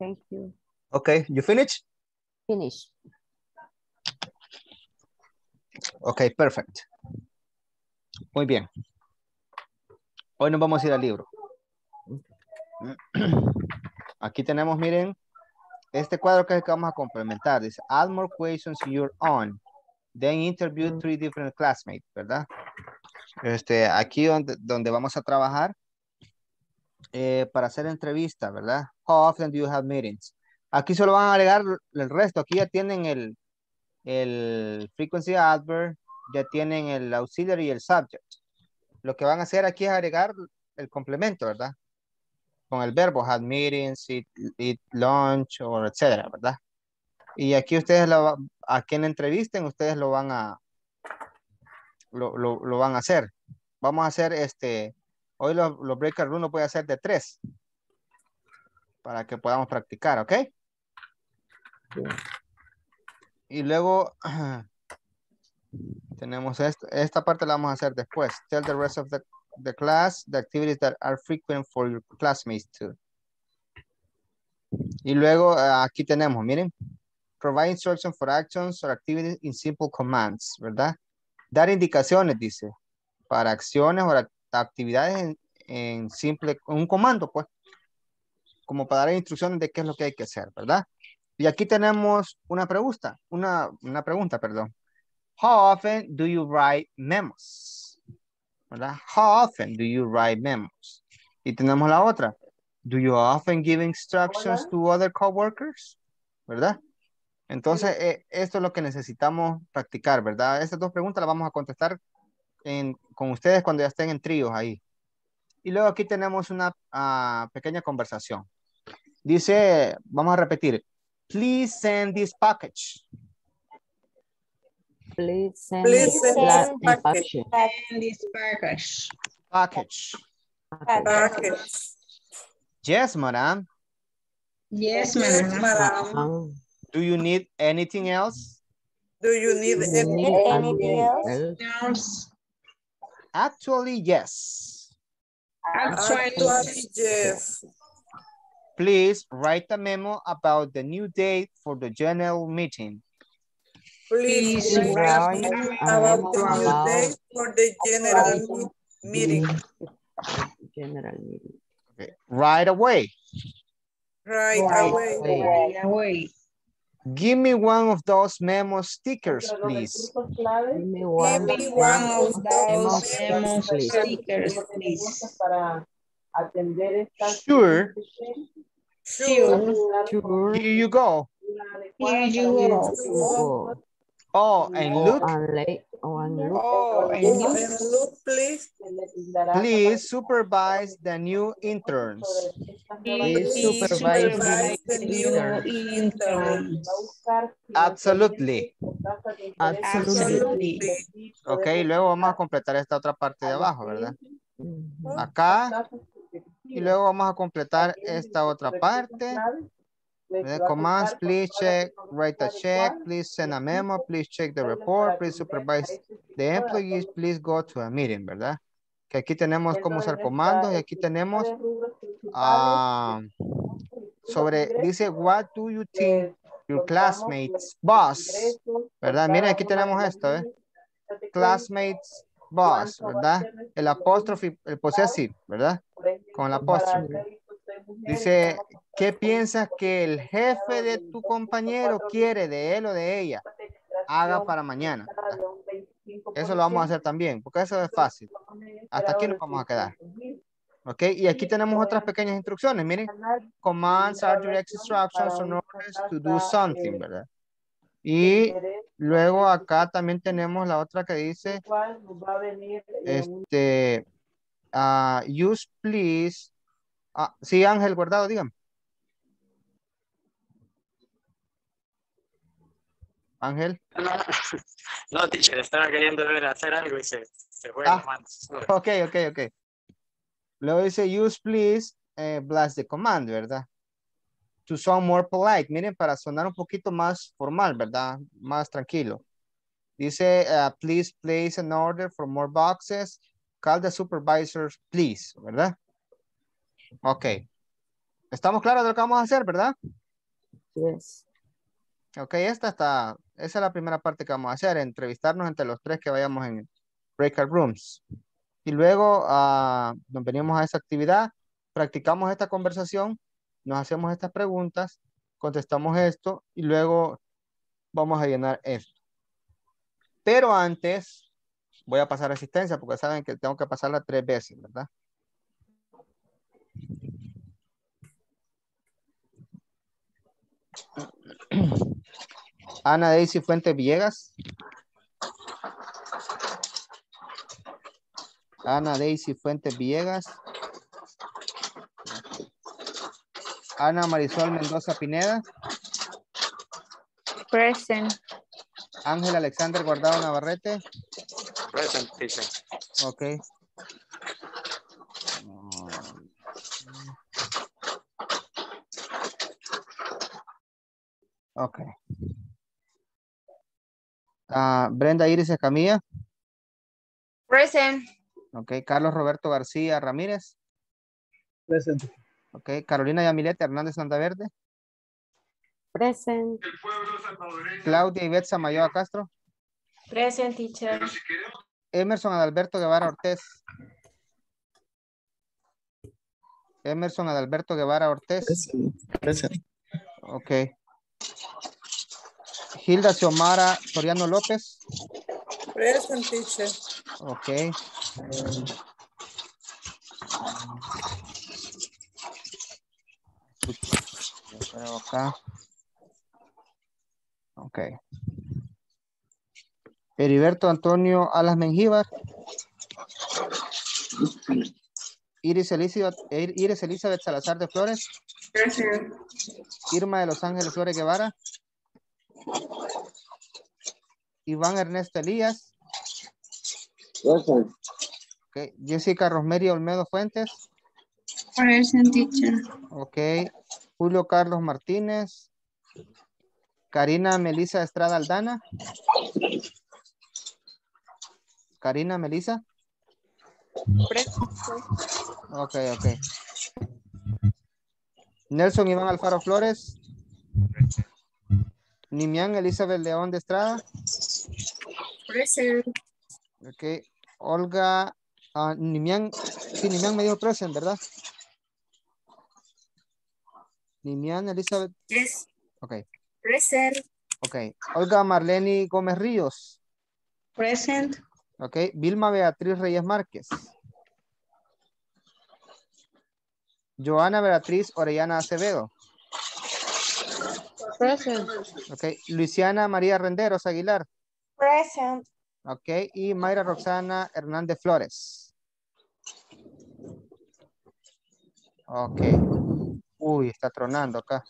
Thank you. Okay, you finish? Finish. Okay, perfect. Muy bien. Hoy nos vamos a ir al libro. Aquí tenemos, miren, este cuadro que vamos a complementar. Dice, add more questions in your own. Then interview three different classmates, ¿verdad? Este, aquí donde, donde vamos a trabajar eh, para hacer entrevistas, ¿verdad? How often do you have meetings? Aquí solo van a agregar el resto. Aquí ya tienen el, el frequency adverb, ya tienen el auxiliary y el subject. Lo que van a hacer aquí es agregar el complemento, ¿verdad? Con el verbo had meetings, eat, eat lunch, or etcétera, ¿verdad? Y aquí ustedes, lo, a quien entrevisten, ustedes lo van a, lo, lo, lo van a hacer. Vamos a hacer este, hoy los lo breakout room lo voy a hacer de tres. Para que podamos practicar, ¿ok? Sí. Y luego, tenemos esto, esta parte la vamos a hacer después. Tell the rest of the, the class the activities that are frequent for your classmates too. Y luego, aquí tenemos, miren. Provide instruction for actions or activities in simple commands, ¿verdad? Dar indicaciones, dice, para acciones o actividades en, en simple, un comando, pues, como para dar instrucciones de qué es lo que hay que hacer, ¿verdad? Y aquí tenemos una pregunta, una, una pregunta, perdón. How often do you write memos? ¿Verdad? How often do you write memos? Y tenemos la otra. Do you often give instructions Hola. to other coworkers? ¿Verdad? Entonces, eh, esto es lo que necesitamos practicar, ¿verdad? Estas dos preguntas las vamos a contestar en, con ustedes cuando ya estén en tríos ahí. Y luego aquí tenemos una uh, pequeña conversación. Dice, vamos a repetir. Please send this package. Please send, Please send this package. Package. Package. Package. Package. Yes, madam. Yes, madam. Do you need anything else? Do you need, Do you need anything else? else? Actually, yes. Actually, Actually yes. yes. Please write a memo about the new date for the general meeting. Please, Please write a memo about the new date for the general meeting. General meeting. Okay. Right away. Right, right away. away. Right away. Give me one of those memo stickers, please. Give me one, Give me one of those memo stickers, please. Sure. Sure. Sure. Here you go. Here you go. Oh, and look. Oh, and look, please. Please supervise the new interns. Please supervise the new interns. Absolutely. Absolutely. Ok, luego vamos a completar esta otra parte de abajo, ¿verdad? Acá. Y luego vamos a completar esta otra parte. Commands, please check, write a check, please send a memo, please check the report, please supervise the employees, please go to a meeting, ¿verdad? Que aquí tenemos cómo usar comandos y aquí tenemos uh, sobre, dice, what do you think your classmates boss, ¿verdad? Miren, aquí tenemos esto, ¿eh? Classmates boss, ¿verdad? El apóstrofe, el possessive, ¿verdad? Con el apóstrofe. Dice, ¿qué piensas que el jefe de tu compañero quiere de él o de ella haga para mañana? Eso lo vamos a hacer también, porque eso es fácil. Hasta aquí nos vamos a quedar. Ok, y aquí tenemos otras pequeñas instrucciones, miren. Commands are direct instructions or orders to do something, ¿verdad? Y luego acá también tenemos la otra que dice, este, uh, use please. Ah, sí, Ángel Guardado, dígame. Ángel. No, teacher, estaba queriendo ver hacer algo y se, se fue. Ah, ok, ok, ok. Luego dice, use please, eh, blast the command, ¿verdad? To sound more polite. Miren, para sonar un poquito más formal, ¿verdad? Más tranquilo. Dice, uh, please place an order for more boxes. Call the supervisors, please, ¿verdad? Ok, Estamos claros de lo que vamos a hacer, ¿verdad? Yes. Ok, esta está, esa es la primera parte que vamos a hacer, entrevistarnos entre los tres que vayamos en breakout rooms. Y luego uh, nos venimos a esa actividad, practicamos esta conversación, nos hacemos estas preguntas, contestamos esto y luego vamos a llenar esto. Pero antes voy a pasar asistencia porque saben que tengo que pasarla tres veces, ¿verdad? Ana Daisy Fuentes Villegas. Ana Daisy Fuentes Villegas. Ana Marisol Mendoza Pineda. Present. Ángel Alexander Guardado Navarrete. Present, teacher. Ok. Ok. Uh, Brenda Iris Escamilla. Present. Ok. Carlos Roberto García Ramírez. Present. Ok. Carolina Yamilete Hernández Santaverde. Present. El pueblo salvadoreño. Claudia Ivette Samayoa Castro. Present, teacher. Emerson Adalberto Guevara Ortiz. Emerson Adalberto Guevara Ortiz. Present. Present. Ok. Hilda Xiomara Soriano López. Present, teacher. Ok. Um, yo acá. Ok. Heriberto Antonio Alas Mengíbar. Iris Elizabeth, Iris Elizabeth Salazar de Flores. Present. Irma de Los Ángeles Flores Guevara. Iván Ernesto Elías. Present. Okay. Jessica Rosmery Olmedo Fuentes. Present, teacher. Ok. Julio Carlos Martínez. Karina Melisa Estrada Aldana. Karina Melisa. Present. Ok, ok. Nelson Iván Alfaro Flores. Present. Nimian Elizabeth León de Estrada. Present. Ok. Olga. Uh, Nimian. Sí, Nimian me dijo present, ¿verdad? Nimian Elizabeth. Yes. Ok. Present. Ok. Olga Marlene Gómez Ríos. Present. Ok. Vilma Beatriz Reyes Márquez. Joana Beatriz Orellana Acevedo. Present. Ok. Luisiana María Renderos Aguilar. Present. Ok. Y Mayra Roxana Hernández Flores. Ok. Uy, está tronando acá.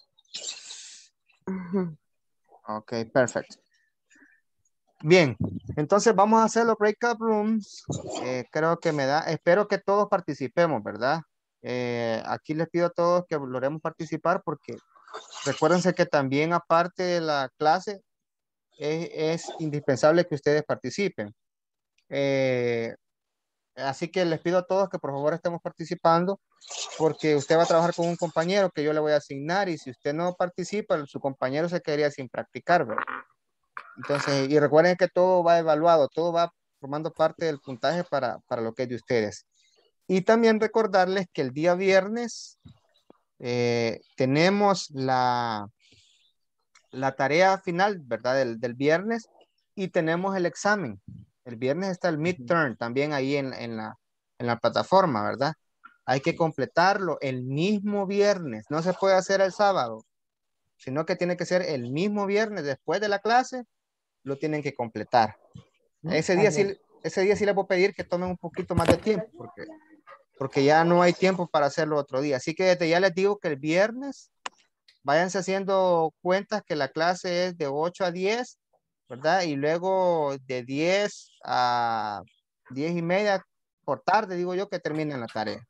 Ok, perfecto. Bien. Entonces vamos a hacer los breakout rooms. Eh, creo que me da. Espero que todos participemos, ¿verdad? Eh, aquí les pido a todos que logremos participar porque... Recuérdense que también aparte de la clase es, es indispensable que ustedes participen. Eh, así que les pido a todos que por favor estemos participando porque usted va a trabajar con un compañero que yo le voy a asignar y si usted no participa, su compañero se quedaría sin practicar, ¿verdad? Entonces, y recuerden que todo va evaluado, todo va formando parte del puntaje para, para lo que es de ustedes. Y también recordarles que el día viernes... Eh, tenemos la, la tarea final, ¿verdad? Del, del viernes y tenemos el examen. El viernes está el midterm también ahí en, en, la, en la plataforma, ¿verdad? Hay que completarlo el mismo viernes. No se puede hacer el sábado, sino que tiene que ser el mismo viernes después de la clase, lo tienen que completar. Ese día sí, ese día sí les voy a pedir que tomen un poquito más de tiempo porque... porque ya no hay tiempo para hacerlo otro día. Así que desde ya les digo que el viernes váyanse haciendo cuentas que la clase es de ocho a diez, ¿verdad? Y luego de diez a diez y media por tarde, digo yo, que terminen la tarea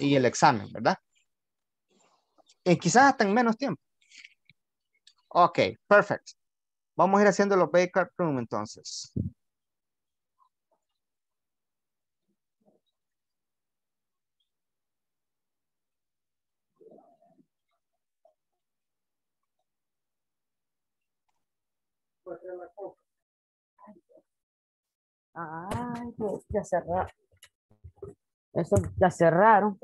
y el examen, ¿verdad? Y quizás hasta en menos tiempo. Ok, perfecto. Vamos a ir haciendo los breakout room entonces. encuentra la copa. Ay, pues ya cerraron. Eso ya cerraron.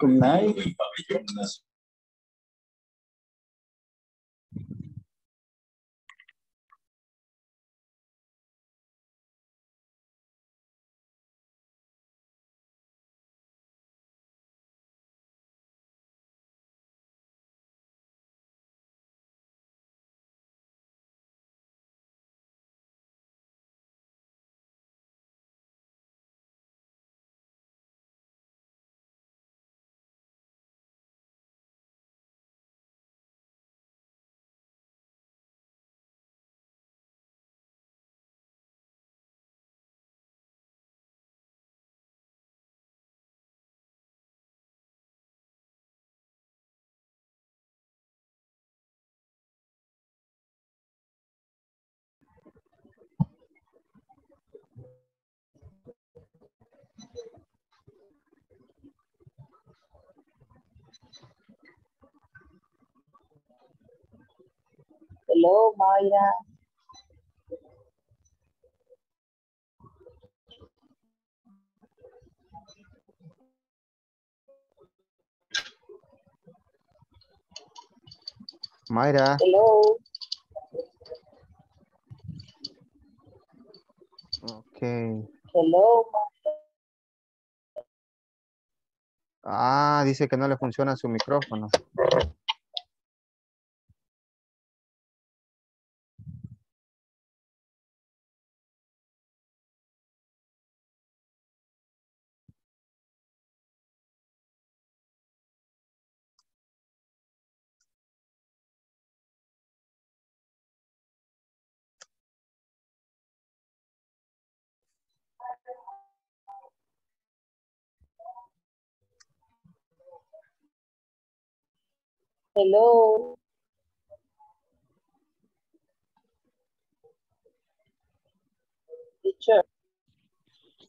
Good night. Hello, Mayra. Mayra. Hello. Okay. Hello. Ah, dice que no le funciona su micrófono. Hello.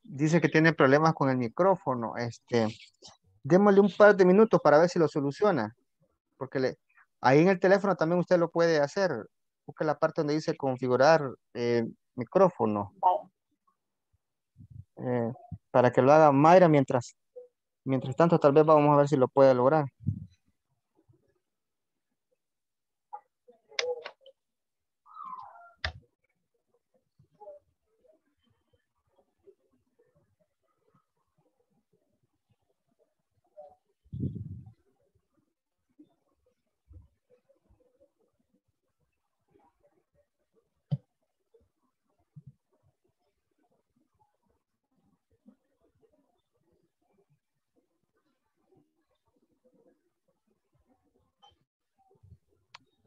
Dice que tiene problemas con el micrófono. Este, démosle un par de minutos para ver si lo soluciona. Porque le, ahí en el teléfono también usted lo puede hacer. Busque la parte donde dice configurar eh, micrófono. Eh, para que lo haga Mayra mientras, mientras tanto, tal vez vamos a ver si lo puede lograr.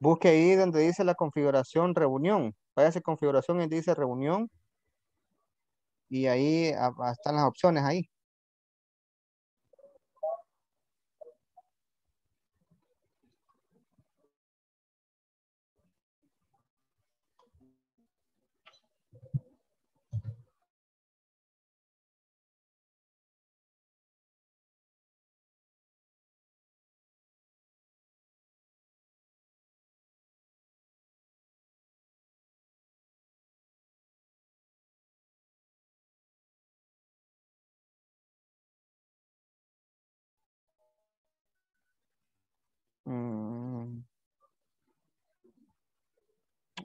Busque ahí donde dice la configuración reunión. Váyase configuración y dice reunión. Y ahí a, a están las opciones ahí.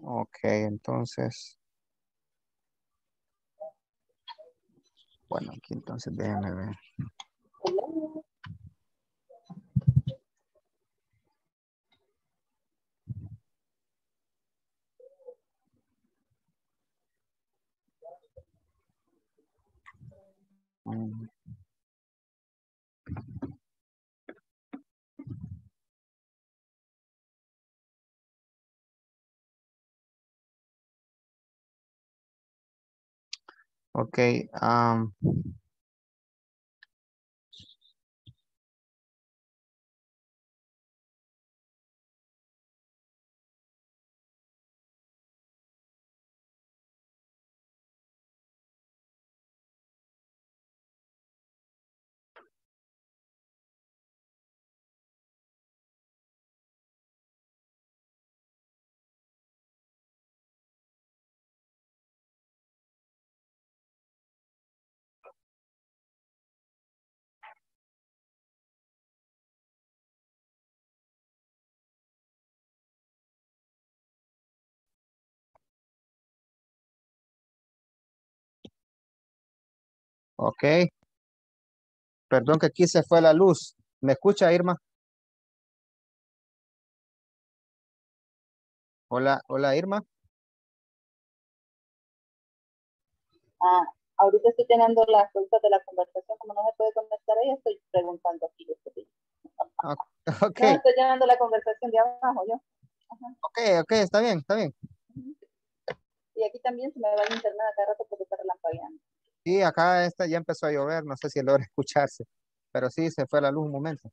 Ok, entonces. Bueno, aquí entonces déjenme ver. Mm. Ok, um, Ok. Perdón que aquí se fue la luz. ¿Me escucha, Irma? Hola, hola, Irma. Ah, ahorita estoy teniendo las preguntas de la conversación. Como no se puede conectar ella, estoy preguntando aquí. Okay. No, estoy llevando la conversación de abajo, yo. Ajá. Ok, ok, está bien, está bien. Y aquí también se me va el internet acá rato porque está relampagueando. Sí, acá esta ya empezó a llover, no sé si logra escucharse, pero sí se fue la luz un momento.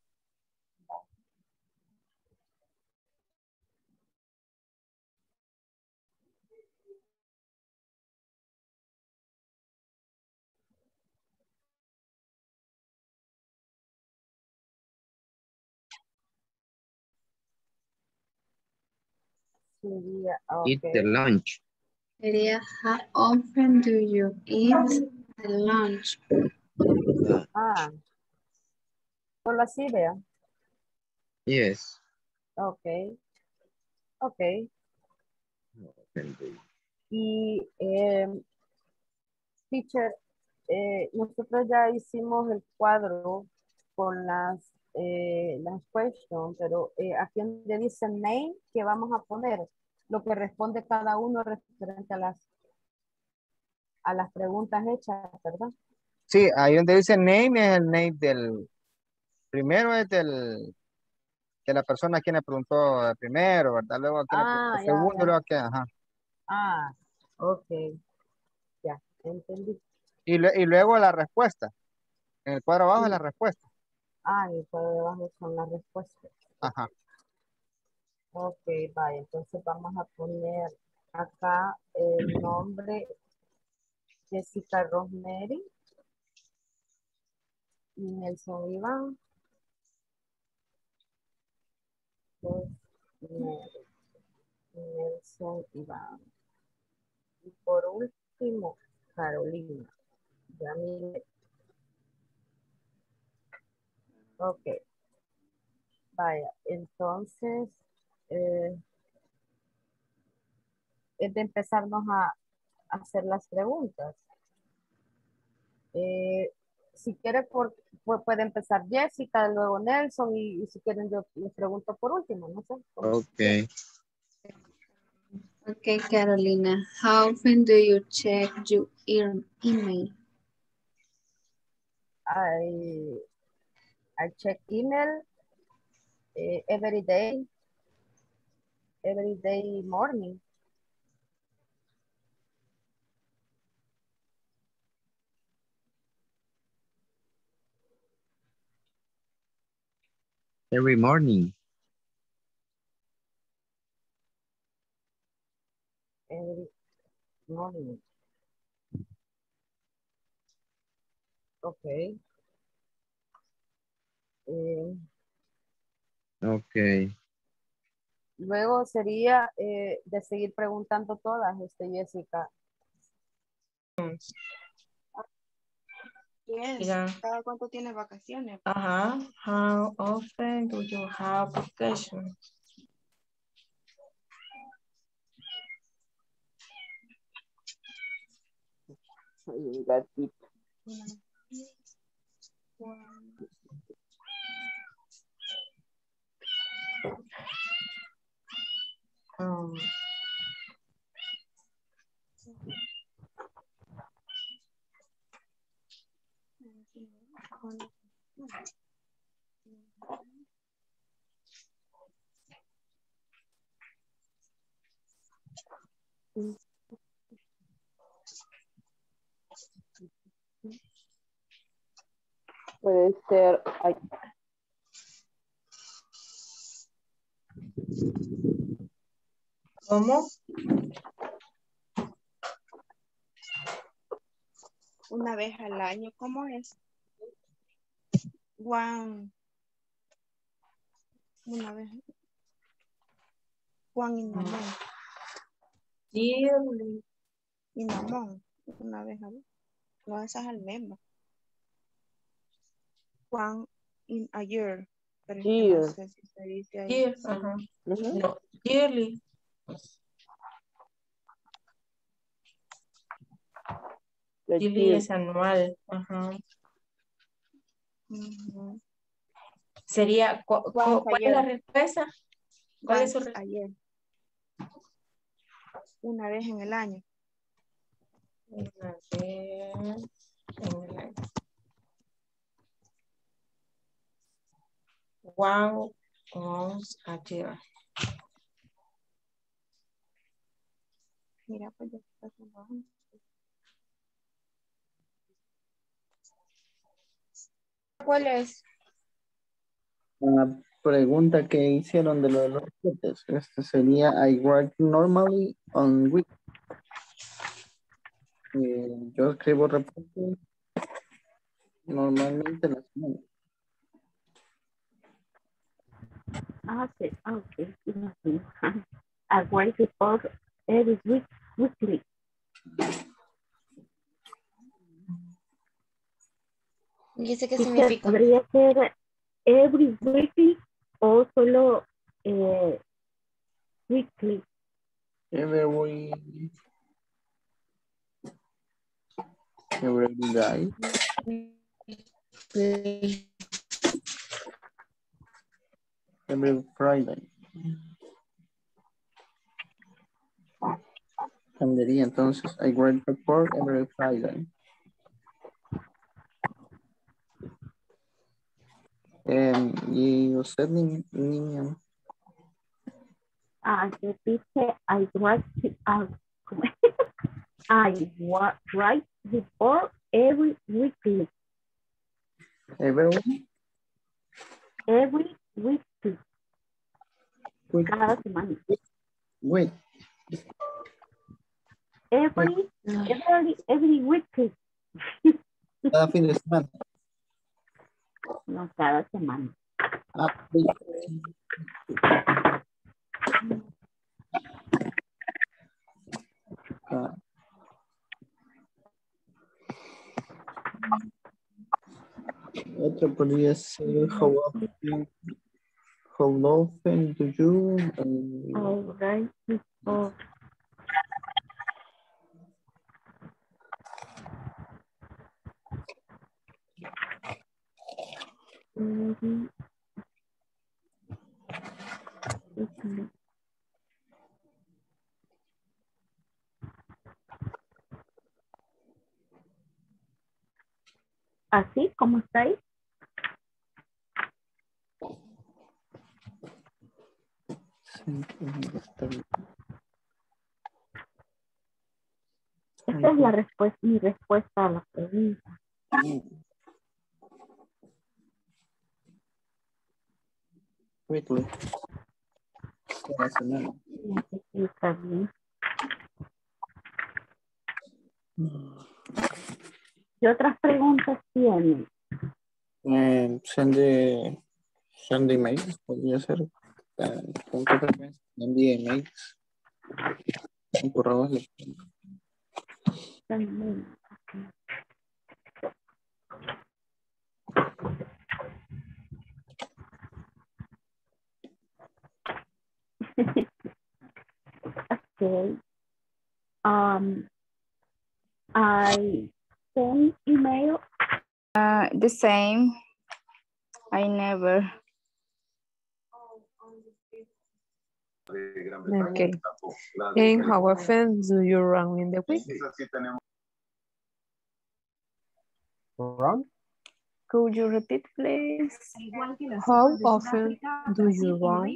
Yeah, okay. Eat the lunch. Lydia, how often do you eat the lunch? Ah, solo así, vea. Yes. Okay. Okay. Y, eh, teacher, eh, nosotros ya hicimos el cuadro con las Eh, las questions, pero eh, aquí donde dice name, que vamos a poner lo que responde cada uno referente a las a las preguntas hechas, ¿verdad? Sí, ahí donde dice name es el name del primero, es del de la persona a quien le preguntó primero, ¿verdad? Luego a quien ah, le preguntó, ya, segundo, ya. Luego a quien, ajá. Ah, ok. Ya, entendí. Y, y luego la respuesta. En el cuadro abajo sí. Es la respuesta. Ah, y por debajo son las respuestas. Ajá. Ok, vaya. Entonces vamos a poner acá el nombre Jessica Rosemary y Nelson Iván. Nelson Iván. Y por último, Carolina. Ya mire. Ok, vaya, entonces eh, es de empezarnos a, a hacer las preguntas. Eh, si quiere, por, por, puede empezar Jessica, luego Nelson, y, y si quieren yo les pregunto por último, ¿no sé? Ok. Ok, Carolina, how often do you check your email? I... I check email eh, every day, every day morning. Every morning. Every morning. Okay. Eh, ok. Luego sería eh, de seguir preguntando todas, este, Jessica. Yes. Yeah. ¿Cada cuánto tienes vacaciones? Ajá. Uh-huh. How often do you have vacations? That's it. Um, puede ser ay. ¿Cómo? Una vez al año, ¿cómo es? One. Una vez. One in a month. Yearly. In a month. Una vez al año. No, esas al mes. One in a year. Pero year. No sé si se dice ahí. Year, ajá. Uh -huh. No, yearly. La T V es anual. Ajá. Uh-huh. Sería, cu cu ¿cuál ayer? es la respuesta? ¿Cuál Once es su respuesta? Ayer. Una vez en el año. Una vez en el año. Wow, once ayer. Mira, pues ya está abajo. ¿Cuál es? La pregunta que hicieron de lo de los reportes. Este sería, I work normally on week. Eh, yo escribo reportes normalmente en la semana. Ah, sí. Okay. I work report every week, weekly. Dice qué significa. Podría ser every weekly o solo eh, weekly. Every week. Every day. Every Friday. Cambiaría entonces. I write report every Friday. Um, y usted, ni, niña. Ah, yo dije, I write, uh, I write report every weekly. Every week? Every weekly. Week. Cada semana. Week. Every, week. every, every weekly. Cada fin de semana. No, cada semana. Otro podría ser how often, how often do you um, all right. Oh. Mm-hmm. Mm-hmm. Así como está ahí. Esta es la respuesta, mi respuesta a la pregunta. Weekly. Cada semana. ¿Qué otras preguntas tienen? Eh, sende, sende emails, podría ser. ¿Con qué frecuencia envía emails? ¿Con correos electrónicos? Okay. Um, I send email. Uh, the same. I never. Okay. And how often do you run in the week? Run? Could you repeat, please? How often do you run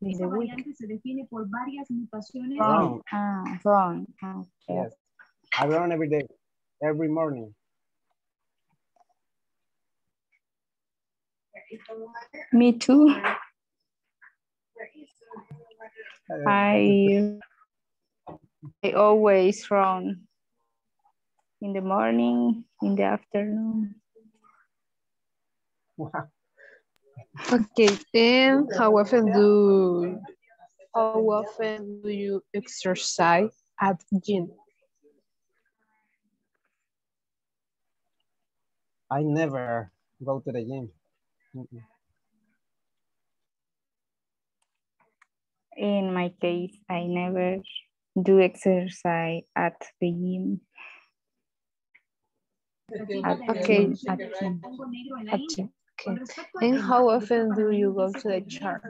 in the week? Run. Ah, run. Ah. Yes. I run every day, every morning. Me too. I, I always run in the morning, in the afternoon. Okay, and how often do how often do you exercise at gym? I never go to the gym. Mm-mm. In my case, I never do exercise at the gym. Okay. Okay. And how often do you go to the church?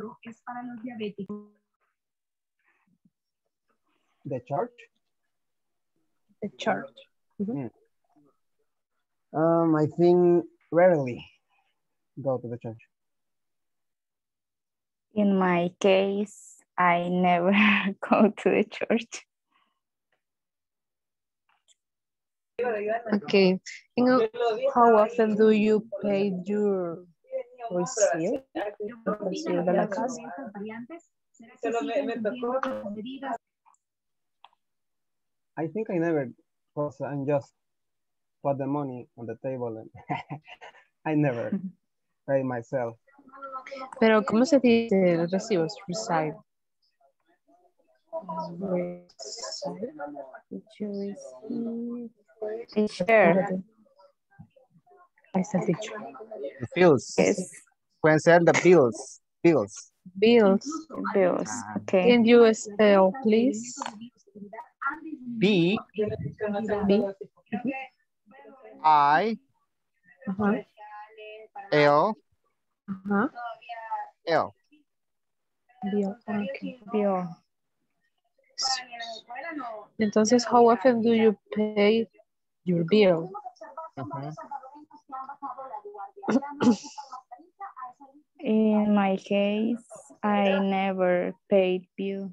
The church? The church. Mm-hmm. Um, I think rarely go to the church. In my case, I never go to the church. Okay. You know, how often do you pay your recibo? I think I never, because I'm just put the money on the table and I never pay myself. Pero, ¿cómo se dice los recibos? Receive. Teacher. I said teacher. The bills. Yes. Concern the bills. Bills. Bills. Bills. Okay. Can you spell, please? B. B. I. Uh-huh. L. Uh-huh. L. Bill. Okay. Bill. Entonces, how often do you pay your bill? Uh-huh. In my case, I never paid bill.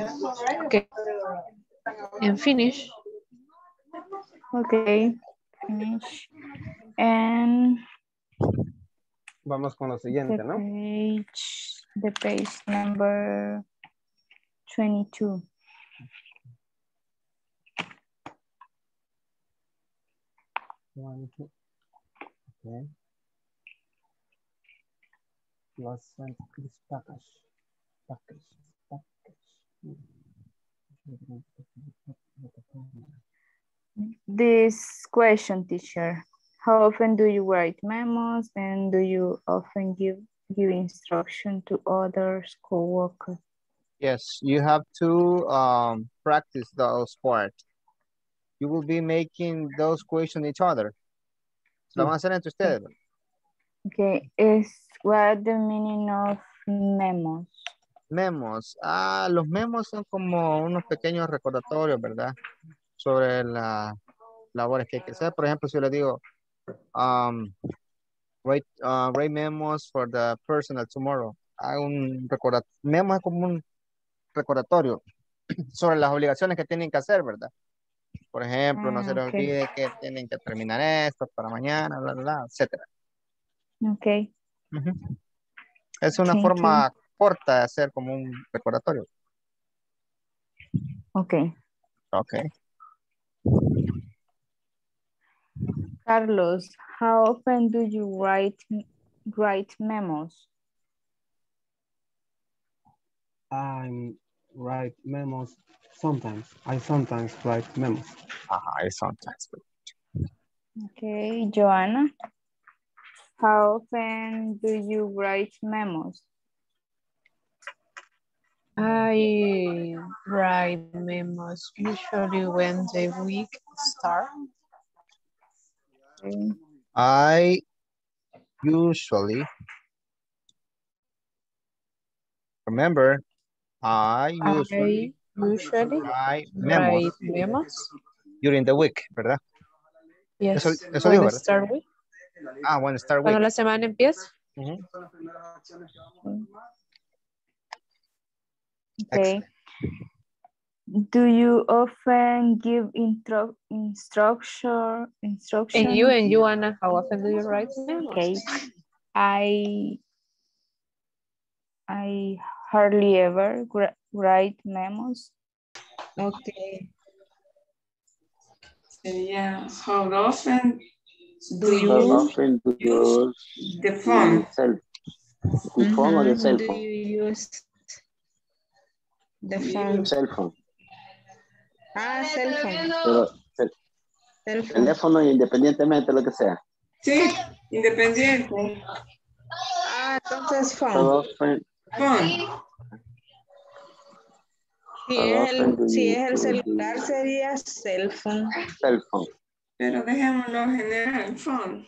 Okay. And finish. Okay. Finish. And vamos con lo siguiente, the ¿no? Page, the page number twenty-two. twenty-two. Okay. Plus this package. Package. Package. This question, teacher. How often do you write memos and do you often give, give instruction to other co-workers? Yes, you have to um, practice those parts. You will be making those questions each other. So mm-hmm. Van a hacer entre ustedes. Okay, is what the meaning of memos? Memos. Ah, los memos son como unos pequeños recordatorios, ¿verdad? Sobre las labores que hay que hacer. Por ejemplo, si yo les digo, Um, write, uh, write memos for the personal tomorrow. Hay un recordat memo es como un recordatorio sobre las obligaciones que tienen que hacer, ¿verdad? Por ejemplo, ah, no se les okay. olvide que tienen que terminar esto para mañana, bla, bla, bla, etcétera. Ok. Uh-huh. Es una okay, forma okay. corta de hacer como un recordatorio. Ok. Ok. Carlos, how often do you write write memos? I write memos sometimes. I sometimes write memos. Uh, I sometimes. Okay, Joanna, how often do you write memos? I write memos usually when the week starts. I usually remember I usually, I usually write, memos write memos during the week, ¿verdad? Yes. Eso, eso when digo, ¿verdad? Start week. Ah, when start week. Cuando la semana empieza. Uh-huh. Okay. Do you often give intro, instruction? Instruction? And you and you, Anna, how often do you write them? Okay. I, I hardly ever write memos. Okay. Yeah. How often do you often do you use the phone? The phone mm-hmm. or the cell phone? Do you use the phone? Cell phone. Ah, teléfono. Teléfono independientemente lo que sea. Sí, independiente. Ah, entonces phone. Phone. Si es, el, si es el celular sería cell phone. Cell phone. Pero dejémoslo general, phone.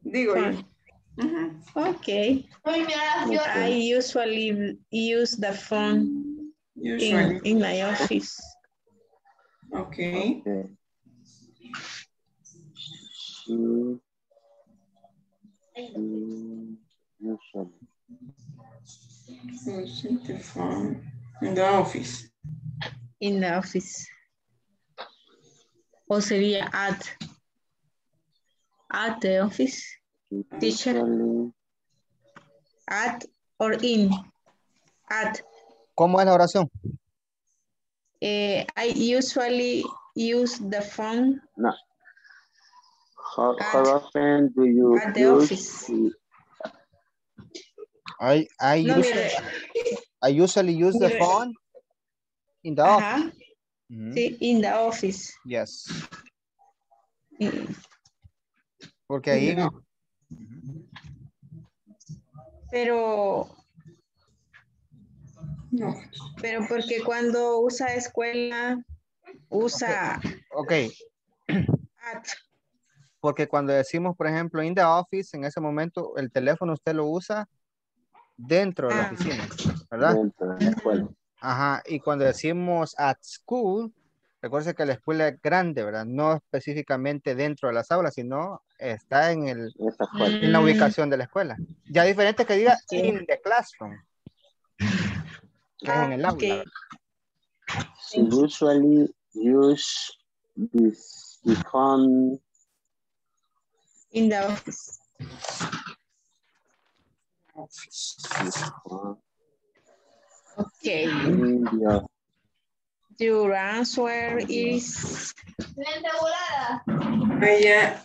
Digo phone. Yo. Uh-huh. Okay. I usually use the phone usually. In, in my office. Okay. Okay. Mm. Mm. Using the phone in the office. In the office. O sería at. At the office. Teacher. At or in. At. ¿Cómo es la oración? Eh, I usually use the phone. No. How, at, how often do you at the use office? The, I, I, no, usually, I usually use the mire. phone in the uh-huh. office. Mm-hmm. Sí, in the office. Yes. Mm. Porque ahí no. no. Pero, no. Pero porque cuando usa escuela, usa... Ok. At. Porque cuando decimos, por ejemplo, in the office, en ese momento, el teléfono usted lo usa dentro de ah. la oficina, ¿verdad? Dentro de la escuela. Ajá, y cuando decimos at school, recuerden que la escuela es grande, ¿verdad? No específicamente dentro de las aulas, sino está en, el, en la ubicación de la escuela. Ya diferente que diga sí. in the classroom. Que ah, es en el aula. Okay. So usually use this, the phone in the office. Okay. India. Your answer is I,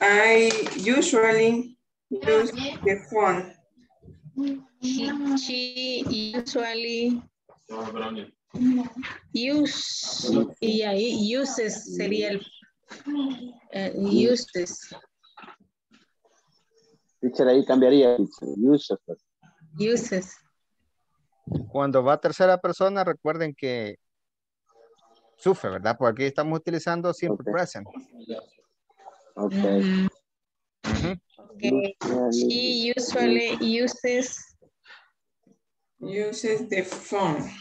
I usually use the phone. She, she usually use yeah, uses serial uh, uses. Teacher, ahí cambiaría. Uses. Uses. Cuando va a tercera persona, recuerden que sufre, ¿verdad? Porque aquí estamos utilizando simple okay. present. Ok. Mm-hmm. Okay. She usually uses... Uses the phone.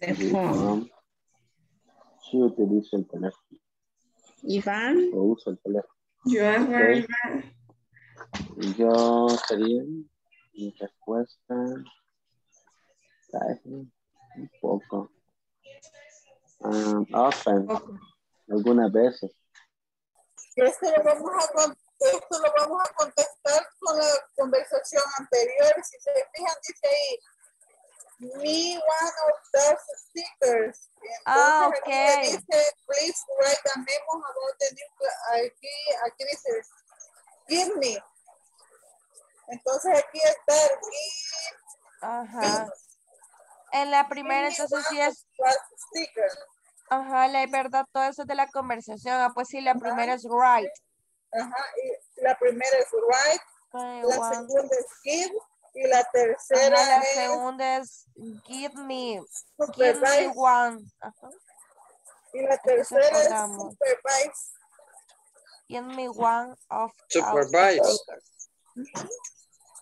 The phone. She utiliza el teléfono. Iván. O usa el teléfono. Yo hago Iván. Yo sería... Mi respuesta... Un poco. Um, often. Okay. Algunas veces. Esto lo, vamos a, esto lo vamos a contestar con la conversación anterior. Si se fijan, dice ahí. Me, one of those stickers. Entonces, ah, ok. Aquí dice, please write a memo about the new. Aquí, aquí dice, give me. Entonces aquí está el give. Ajá. Give. En la primera, entonces sí es... Ajá, la verdad, todo eso es de la conversación. Ah, pues sí, la primera es write. Ajá, y la primera es write, okay, la one. segunda es give, y la tercera Ajá, la es... la segunda es give me, give me one. Ajá. Y la tercera entonces, es pongamos. supervise. Give me one of... Supervise. Of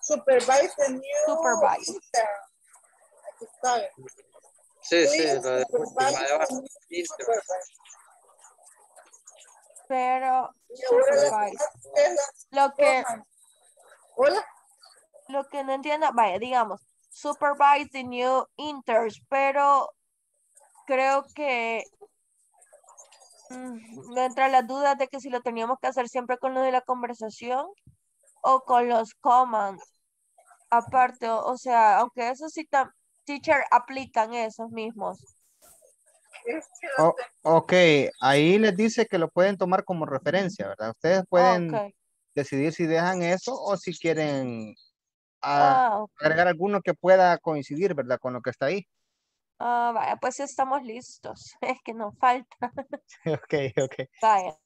supervise the new... Supervise. Inter. ¿Sabe? Sí, sí, lo de pero lo que hola lo que no entiendo, vaya, digamos supervise the new interns, pero creo que mm, me entra la duda de que si lo teníamos que hacer siempre con lo de la conversación o con los commands aparte, o, o sea, aunque eso sí también teacher, aplican esos mismos. Oh, ok, ahí les dice que lo pueden tomar como referencia, ¿verdad? Ustedes pueden okay. decidir si dejan eso o si quieren a, ah, okay. agregar alguno que pueda coincidir, ¿verdad? Con lo que está ahí. Ah, vaya, pues estamos listos. Es que nos falta. Ok, ok. Vaya.